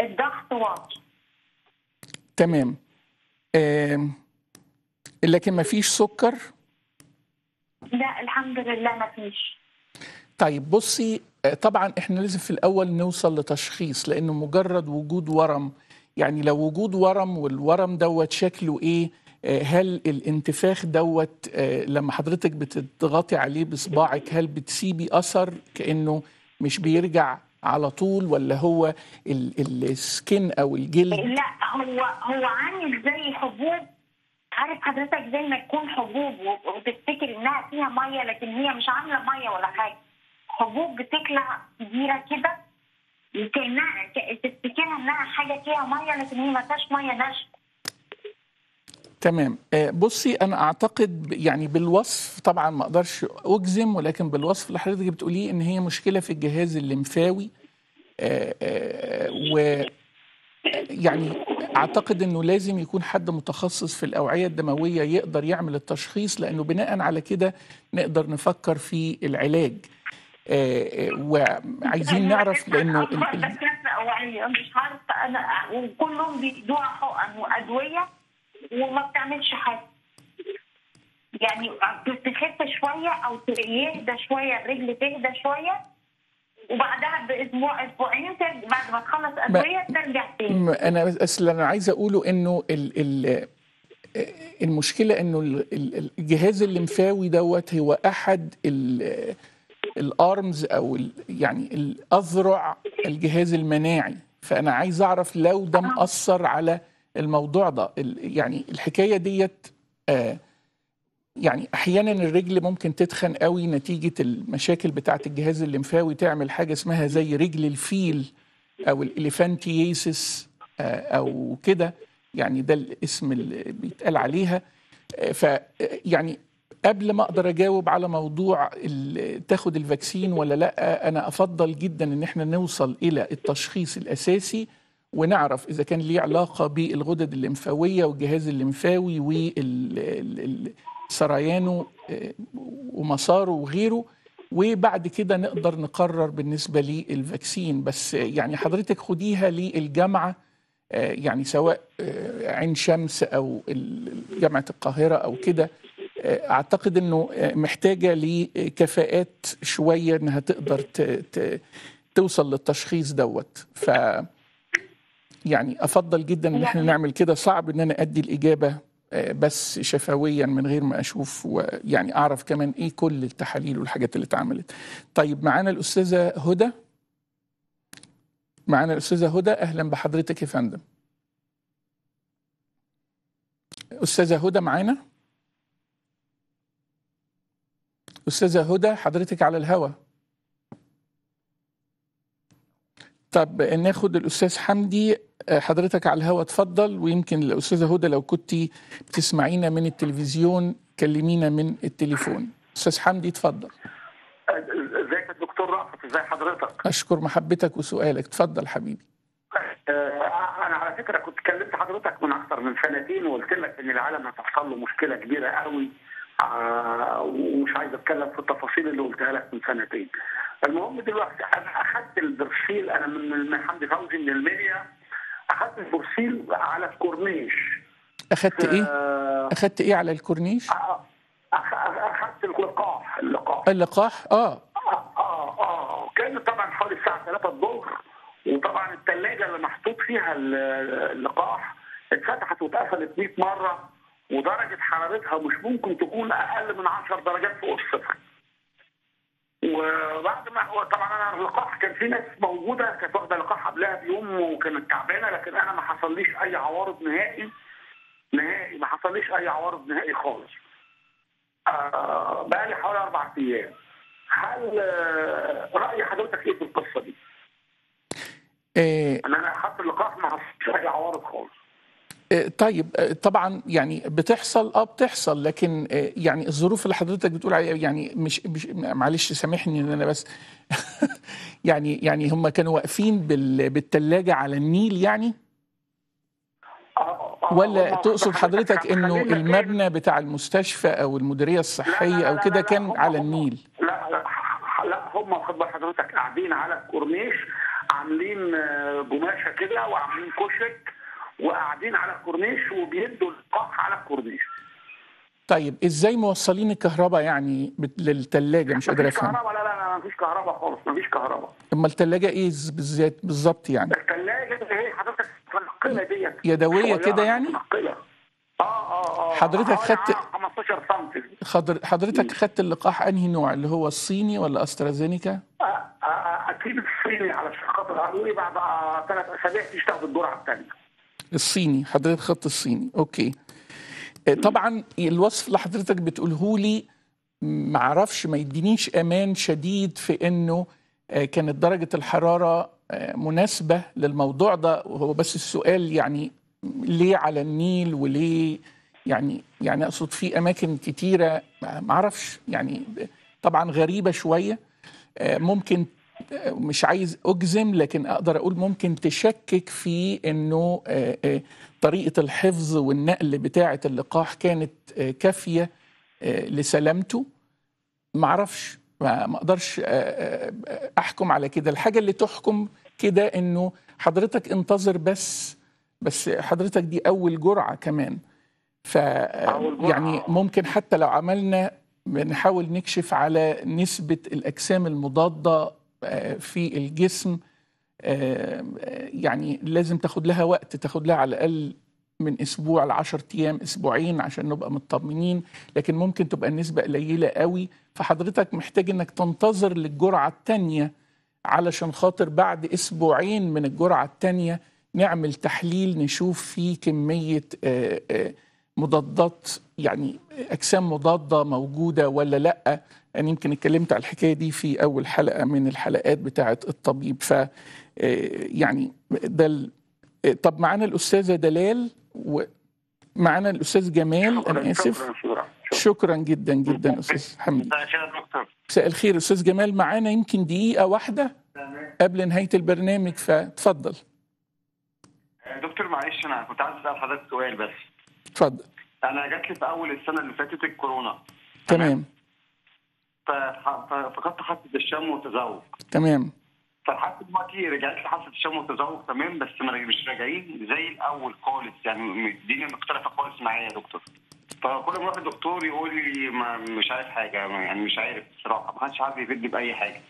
الضغط واطي تمام، آه. لكن ما فيش سكر؟ لا الحمد لله ما فيش. طيب بصي، طبعا احنا لازم في الاول نوصل لتشخيص، لانه مجرد وجود ورم، يعني لو وجود ورم والورم دوت شكله ايه، هل الانتفاخ دوت لما حضرتك بتضغطي عليه بصباعك هل بتسيبي اثر كانه مش بيرجع على طول، ولا هو السكين او الجلد؟ لا هو هو عامل زي حبوب، عارف حضرتك زي ما تكون حبوب وتفتكر انها فيها ميه لكن هي مش عامله ميه ولا حاجه، حبوب بتطلع كبيره كده وكانها تفتكرها انها حاجه فيها ميه لكن هي ما فيهاش ميه ناشفه. تمام، بصي انا اعتقد يعني بالوصف، طبعا ما اقدرش اجزم، ولكن بالوصف اللي حضرتك بتقوليه ان هي مشكله في الجهاز الليمفاوي، و يعني اعتقد انه لازم يكون حد متخصص في الاوعيه الدمويه يقدر يعمل التشخيص، لانه بناء على كده نقدر نفكر في العلاج. آه وعايزين نعرف لانه الدكاتره اوعيه مش عارفه انا، وكلهم بيدوها حقن وادويه وما بتعملش حاجه، يعني بتخف شويه او يهدى شويه الرجل تهدى شويه وبعدها باسبوع اسبوعين بعد ما تخلص ادويه ترجع تاني. انا اصل انا عايز اقوله انه ال ال المشكله انه الجهاز الليمفاوي دوت هو احد الارمز او ال يعني الاذرع الجهاز المناعي، فانا عايز اعرف لو ده مأثر على الموضوع ده. يعني الحكايه ديت آه يعني احيانا الرجل ممكن تتخن قوي نتيجه المشاكل بتاعه الجهاز الليمفاوي، تعمل حاجه اسمها زي رجل الفيل او الإليفانتياسيس او كده، يعني ده الاسم اللي بيتقال عليها. فيعني قبل ما اقدر اجاوب على موضوع تاخد الفاكسين ولا لا، انا افضل جدا ان احنا نوصل الى التشخيص الاساسي ونعرف إذا كان ليه علاقة بالغدد الليمفاوية والجهاز الليمفاوي وسريانه ومساره وغيره، وبعد كده نقدر نقرر بالنسبة للفاكسين. بس يعني حضرتك خديها للجامعة، يعني سواء عين شمس أو جامعة القاهرة أو كده، أعتقد أنه محتاجة لكفاءات شوية أنها تقدر توصل للتشخيص دوت. ف يعني أفضل جدا إن إحنا نعمل كده، صعب إن أنا أدي الإجابة بس شفويا من غير ما أشوف ويعني أعرف كمان إيه كل التحاليل والحاجات اللي اتعملت. طيب معانا الأستاذة هدى، معانا الأستاذة هدى، أهلا بحضرتك يا فندم. أستاذة هدى معانا؟ أستاذة هدى حضرتك على الهوا. طب ناخد الأستاذ حمدي، حضرتك على الهوا اتفضل، ويمكن الأستاذة هدى لو كنتي بتسمعينا من التلفزيون كلمينا من التليفون. أستاذ حمدي اتفضل. ازيك يا دكتور رأفت، ازي حضرتك؟ أشكر محبتك وسؤالك، اتفضل حبيبي. أنا على فكرة كنت كلمت حضرتك من أكثر من سنتين وقلت لك إن العالم هتحصل له مشكلة كبيرة قوي، ومش عايز أتكلم في التفاصيل اللي قلتها لك من سنتين. المهم دلوقتي انا اخذت البرسيل، انا من حمدي فوزي من المنيا، اخذت البرسيل على الكورنيش. اخذت ايه؟ اخذت ايه على الكورنيش؟ اخذت اللقاح. اللقاح اللقاح اه اه اه, آه. كان طبعا حوالي الساعه ثلاثة الظهر، وطبعا الثلاجه اللي محطوط فيها اللقاح اتفتحت واتقفلت مية مره، ودرجه حرارتها مش ممكن تكون اقل من عشر درجات فوق الصفر. وبعد ما هو طبعا انا اللقاح كان في ناس موجوده كانت واخده اللقاح قبلها بيوم وكانت تعبانه، لكن انا ما حصليش اي عوارض نهائي نهائي ما حصليش اي عوارض نهائي خالص. آه بقى لي حوالي اربع ايام. هل آه راي حضرتك ايه في القصه دي؟ انا انا اخدت اللقاح ما حصلش اي عوارض خالص. طيب طبعا يعني بتحصل اه بتحصل لكن يعني الظروف اللي حضرتك بتقول عليها يعني مش, مش معلش سامحني ان انا بس يعني يعني هم كانوا واقفين بالثلاجه على النيل يعني، ولا تقصد حضرتك انه المبنى بتاع المستشفى او المديريه الصحيه او كده كان على النيل؟ لا لا لا هم واخد بال حضرتك قاعدين على الكورنيش عاملين جماشه كده وعاملين كشك وقاعدين على الكورنيش وبيدوا اللقاح على الكورنيش. طيب ازاي موصلين الكهرباء يعني للثلاجه؟ مش قادر افهم. لا لا لا مفيش كهرباء خالص، مفيش كهرباء. اما الثلاجه ايه بالذات بالظبط يعني؟ الثلاجه هي حضرتك النقله ديت يدويه كده يعني؟ نقله. اه اه اه حضرتك خدت خمستاشر سم. حضرتك خدت اللقاح انهي نوع، اللي هو الصيني ولا استرازينيكا؟ آه آه اكيد الصيني علشان خاطر قالوا لي بعد ثلاث اسابيع تشتغل الجرعه الثانيه. الصيني، حضرتك خط الصيني، اوكي. طبعا الوصف اللي حضرتك بتقوله لي معرفش ما يدينيش امان شديد في انه كانت درجه الحراره مناسبه للموضوع ده، وهو بس السؤال يعني ليه على النيل وليه يعني يعني اقصد في اماكن كتيره معرفش يعني طبعا غريبه شويه، ممكن مش عايز أجزم لكن أقدر أقول ممكن تشكك في أنه طريقة الحفظ والنقل بتاعة اللقاح كانت كافية لسلامته. معرفش ما أقدرش أحكم على كده. الحاجة اللي تحكم كده أنه حضرتك انتظر بس بس حضرتك دي أول جرعة كمان، ف يعني ممكن حتى لو عملنا بنحاول نكشف على نسبة الأجسام المضادة في الجسم، يعني لازم تاخد لها وقت، تاخد لها على الأقل من أسبوع لعشر أيام أسبوعين عشان نبقى مطمنين، لكن ممكن تبقى النسبة قليلة قوي، فحضرتك محتاج إنك تنتظر للجرعة التانية علشان خاطر بعد أسبوعين من الجرعة التانية نعمل تحليل نشوف فيه كمية مضادات يعني أجسام مضادة موجودة ولا لأ. يعني يمكن اتكلمت على الحكايه دي في اول حلقه من الحلقات بتاعه الطبيب. ف يعني ده دل... طب معانا الاستاذه دلال ومعانا الاستاذ جمال. انا اسف. شكرا, شكرا. شكرا جدا جدا استاذ حمدي. مساء الخير استاذ جمال. معانا يمكن دقيقه واحده قبل نهايه البرنامج فاتفضل. دكتور معلش انا كنت عايز اسال حضرتك سؤال بس. اتفضل. انا جات لي في اول السنه اللي فاتت الكورونا. تمام. ففقدت حاسه الشم والتذوق. تمام. فلحد دلوقتي رجعت لي حاسه الشم والتذوق تمام، بس مش راجعين زي الاول خالص، يعني الدنيا مختلفه خالص معايا يا دكتور. فكل ما اروح للدكتور يقول لي مش عارف حاجه، يعني مش عارف بصراحه، ما حدش عارف يفيدني باي حاجه.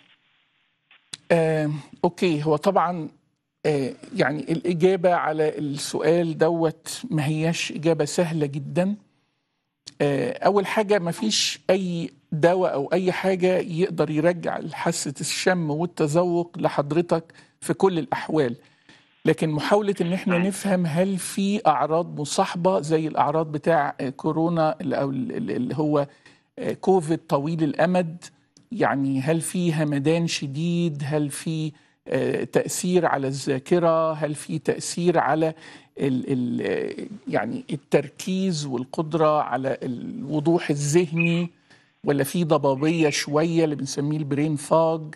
آه، اوكي. هو طبعا آه، يعني الاجابه على السؤال دوت ما هياش اجابه سهله جدا. أول حاجة مفيش أي دواء أو أي حاجة يقدر يرجع حاسة الشم والتذوق لحضرتك في كل الأحوال، لكن محاولة إن احنا نفهم هل في أعراض مصاحبة زي الأعراض بتاع كورونا أو اللي هو كوفيد طويل الأمد، يعني هل في همدان شديد، هل في تأثير على الذاكرة، هل في تأثير على ال ال يعني التركيز والقدرة على الوضوح الذهني، ولا في ضبابية شوية اللي بنسميه البرين فاج،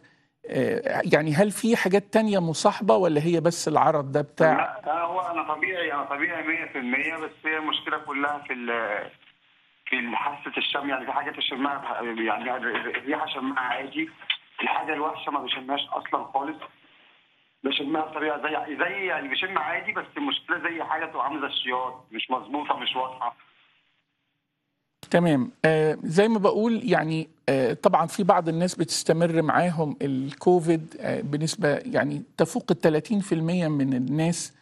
يعني هل في حاجات تانية مصاحبة ولا هي بس العرض ده بتاع؟ لا هو أنا طبيعي، أنا طبيعي مية في المية، بس هي المشكلة كلها في في حاسة الشم، يعني في حاجات الشمها يعني ريحة شمها عادي، الحاجة الوحشة ما بشمهاش أصلا خالص، بشمها بطريقه زي زي يعني بشم عادي، بس المشكله زي حاجه تبقى عامله زي الشياط، مش مظبوطه، مش واضحه. تمام. آه زي ما بقول يعني آه طبعا في بعض الناس بتستمر معاهم الكوفيد آه بنسبه يعني تفوق ال ثلاثين في المية من الناس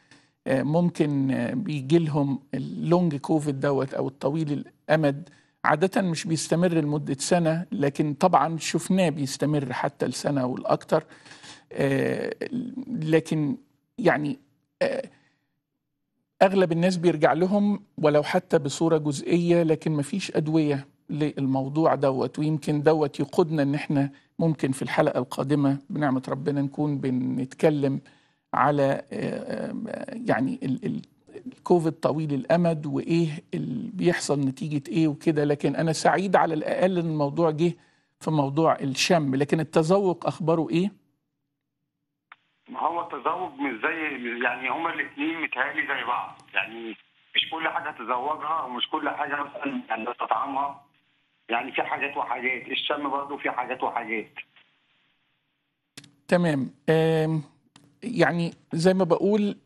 ممكن بيجي لهم اللونج كوفيد دوت او الطويل الامد، عاده مش بيستمر لمده سنه، لكن طبعا شفناه بيستمر حتى لسنه والاكثر. لكن يعني اغلب الناس بيرجع لهم ولو حتى بصوره جزئيه، لكن مفيش ادويه للموضوع دوت. ويمكن دوت يقودنا ان احنا ممكن في الحلقه القادمه بنعمه ربنا نكون بنتكلم على يعني الكوفيد طويل الامد وايه اللي بيحصل نتيجه ايه وكده. لكن انا سعيد على الاقل ان الموضوع جه في موضوع الشم، لكن التذوق اخباره ايه؟ ما هو التذوق مش زي يعني هما الاثنين متهيألي زي بعض، يعني مش كل حاجه تذوقها ومش كل حاجه مثلا يعني تطعمها، يعني في حاجات وحاجات، الشم برضه في حاجات وحاجات. تمام. يعني زي ما بقول،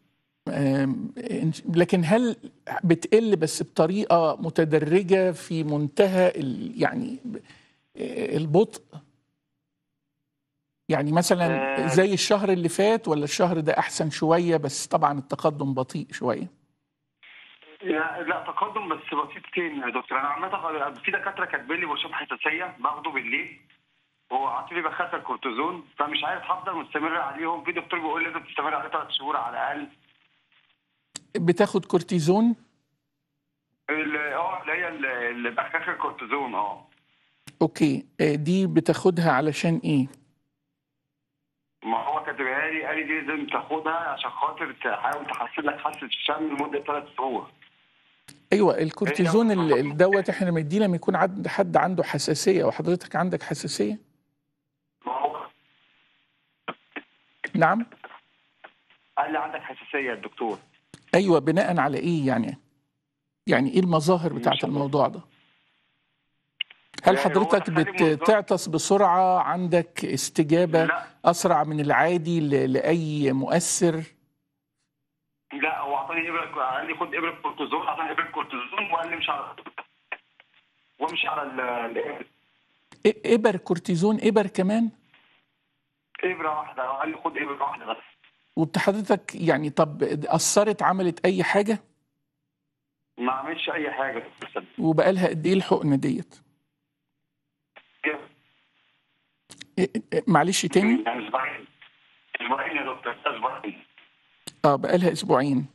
لكن هل بتقل بس بطريقه متدرجه في منتهى يعني البطء؟ يعني مثلا زي الشهر اللي فات، ولا الشهر ده احسن شويه بس طبعا التقدم بطيء شويه؟ لا, لا تقدم بس بسيط كده يا دكتور. انا عامه في دكاتره كاتبين لي برشام حساسيه باخده بالليل وعاطي لي بخاخه الكورتيزون، فمش عارف هفضل مستمر عليهم. في دكتور بيقول لي انت بتستمر على ثلاث شهور على الاقل. بتاخد كورتيزون؟ اه اللي هي البخاخه الكورتيزون. اه اوكي. دي بتاخدها علشان ايه؟ ما هو كاتبها لي، قال لي لازم تاخدها عشان خاطر تحاول تحسن لك حاسه الشم لمده ثلاث شهور. ايوه الكورتيزون دوت احنا لما يدينا لما يكون عند حد عنده حساسيه، وحضرتك عندك حساسيه؟ نعم؟ قال لي عندك حساسيه الدكتور. ايوه بناء على ايه يعني؟ يعني ايه المظاهر بتاعت الموضوع ده؟ هل حضرتك بتعطس بسرعه؟ عندك استجابه لا. اسرع من العادي لاي مؤثر؟ لا هو اعطاني ابره، قال لي خد ابره كورتيزون، اعطاني ابره كورتيزون وقال لي مش على ومش على الابر. ابر كورتيزون؟ ابر كمان؟ ابره واحده، قال لي خد ابره واحده بس. وانت حضرتك يعني طب اثرت عملت اي حاجه؟ ما عملتش اي حاجه. وبقى لها قد ايه الحقنه ديت؟ معلش تاني؟ اسبوعين. اسبوعين يا دكتور، اسبوعين. اه بقالها اسبوعين.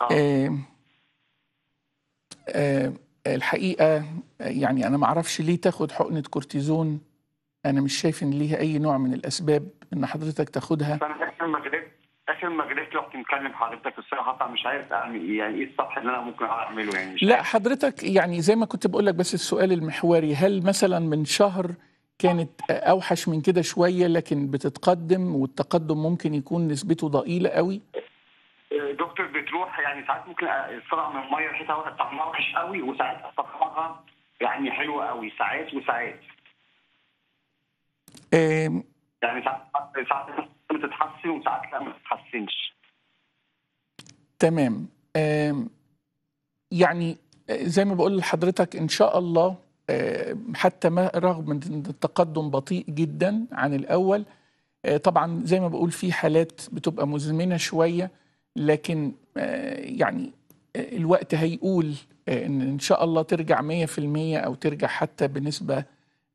آه. آه. آه الحقيقه يعني انا ما اعرفش ليه تاخد حقنه كورتيزون، انا مش شايف ان ليها اي نوع من الاسباب ان حضرتك تاخدها. انا اخر ما غلبت اخر ما غلبت رحت مكلم حضرتك الصراحه، فمش عارف اعمل يعني ايه الصح اللي انا ممكن اعمله يعني. لا حضرتك يعني زي ما كنت بقول لك، بس السؤال المحوري، هل مثلا من شهر كانت اوحش من كده شويه لكن بتتقدم، والتقدم ممكن يكون نسبته ضئيله قوي؟ دكتور بتروح يعني ساعات ممكن السرعه من الميه ريحتها وقت طعمها وحش قوي، وساعات طعمها يعني حلوه قوي، ساعات وساعات. أم يعني ساعات ساعات بتتحسن وساعات لا ما بتتحسنش. تمام. يعني زي ما بقول لحضرتك ان شاء الله، حتى ما رغم ان التقدم بطيء جدا عن الاول، طبعا زي ما بقول في حالات بتبقى مزمنه شويه، لكن يعني الوقت هيقول ان ان شاء الله ترجع مية في المية او ترجع حتى بنسبه،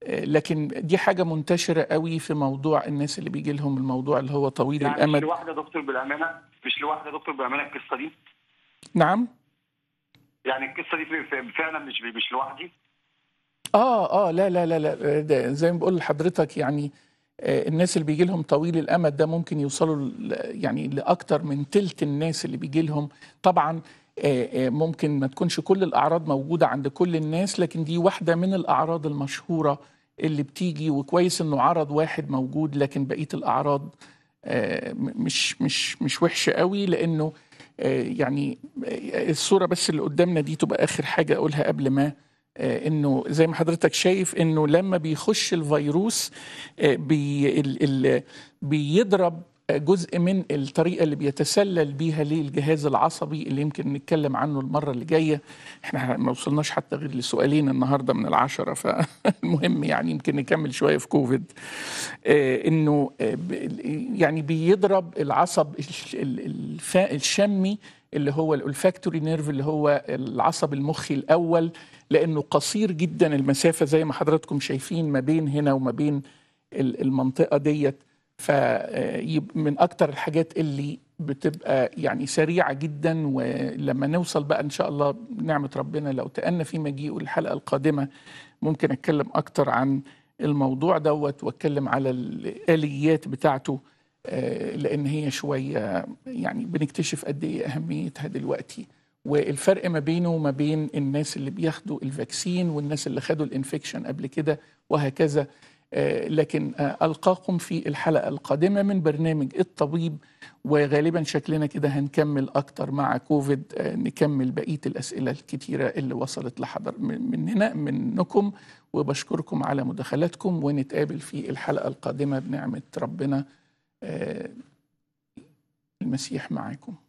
لكن دي حاجه منتشره قوي في موضوع الناس اللي بيجي لهم الموضوع اللي هو طويل يعني الامد. مش لوحده دكتور بالامانه، مش لوحده دكتور بالامانه القصه دي. نعم. يعني القصه دي فعلا مش مش لوحدي. اه اه لا لا لا لا زي ما بقول لحضرتك يعني آه الناس اللي بيجي لهم طويل الامد ده ممكن يوصلوا يعني لاكثر من ثلث الناس اللي بيجي لهم. طبعا آه آه ممكن ما تكونش كل الاعراض موجوده عند كل الناس، لكن دي واحده من الاعراض المشهوره اللي بتيجي، وكويس انه عرض واحد موجود، لكن بقيه الاعراض آه مش مش مش وحشه قوي، لانه آه يعني الصوره بس اللي قدامنا دي تبقى اخر حاجه اقولها قبل ما انه زي ما حضرتك شايف انه لما بيخش الفيروس بي ال ال بيضرب جزء من الطريقة اللي بيتسلل بيها للجهاز العصبي اللي يمكن نتكلم عنه المرة اللي جاية. احنا ما وصلناش حتى غير لسؤالين النهاردة من العشرة، فالمهم يعني يمكن نكمل شوية في كوفيد. اه انه اه يعني بيضرب العصب الشمي اللي هو الأولفاكتوري نيرف اللي هو العصب المخي الأول، لأنه قصير جدا المسافة زي ما حضراتكم شايفين ما بين هنا وما بين المنطقة ديت. فمن أكتر الحاجات اللي بتبقى يعني سريعة جدا، ولما نوصل بقى إن شاء الله بنعمة ربنا لو تأنى في مجيئه الحلقة القادمة ممكن أتكلم أكتر عن الموضوع دوت وأتكلم على الآليات بتاعته، لأن هي شوية يعني بنكتشف قد إيه أهميتها دلوقتي والفرق ما بينه وما بين الناس اللي بياخدوا الفاكسين والناس اللي خدوا الانفكشن قبل كده وهكذا. لكن ألقاكم في الحلقة القادمة من برنامج الطبيب، وغالبا شكلنا كده هنكمل أكتر مع كوفيد، نكمل بقية الأسئلة الكتيرة اللي وصلت لحضر مننا منكم، وبشكركم على مداخلاتكم، ونتقابل في الحلقة القادمة بنعمة ربنا. المسيح معاكم.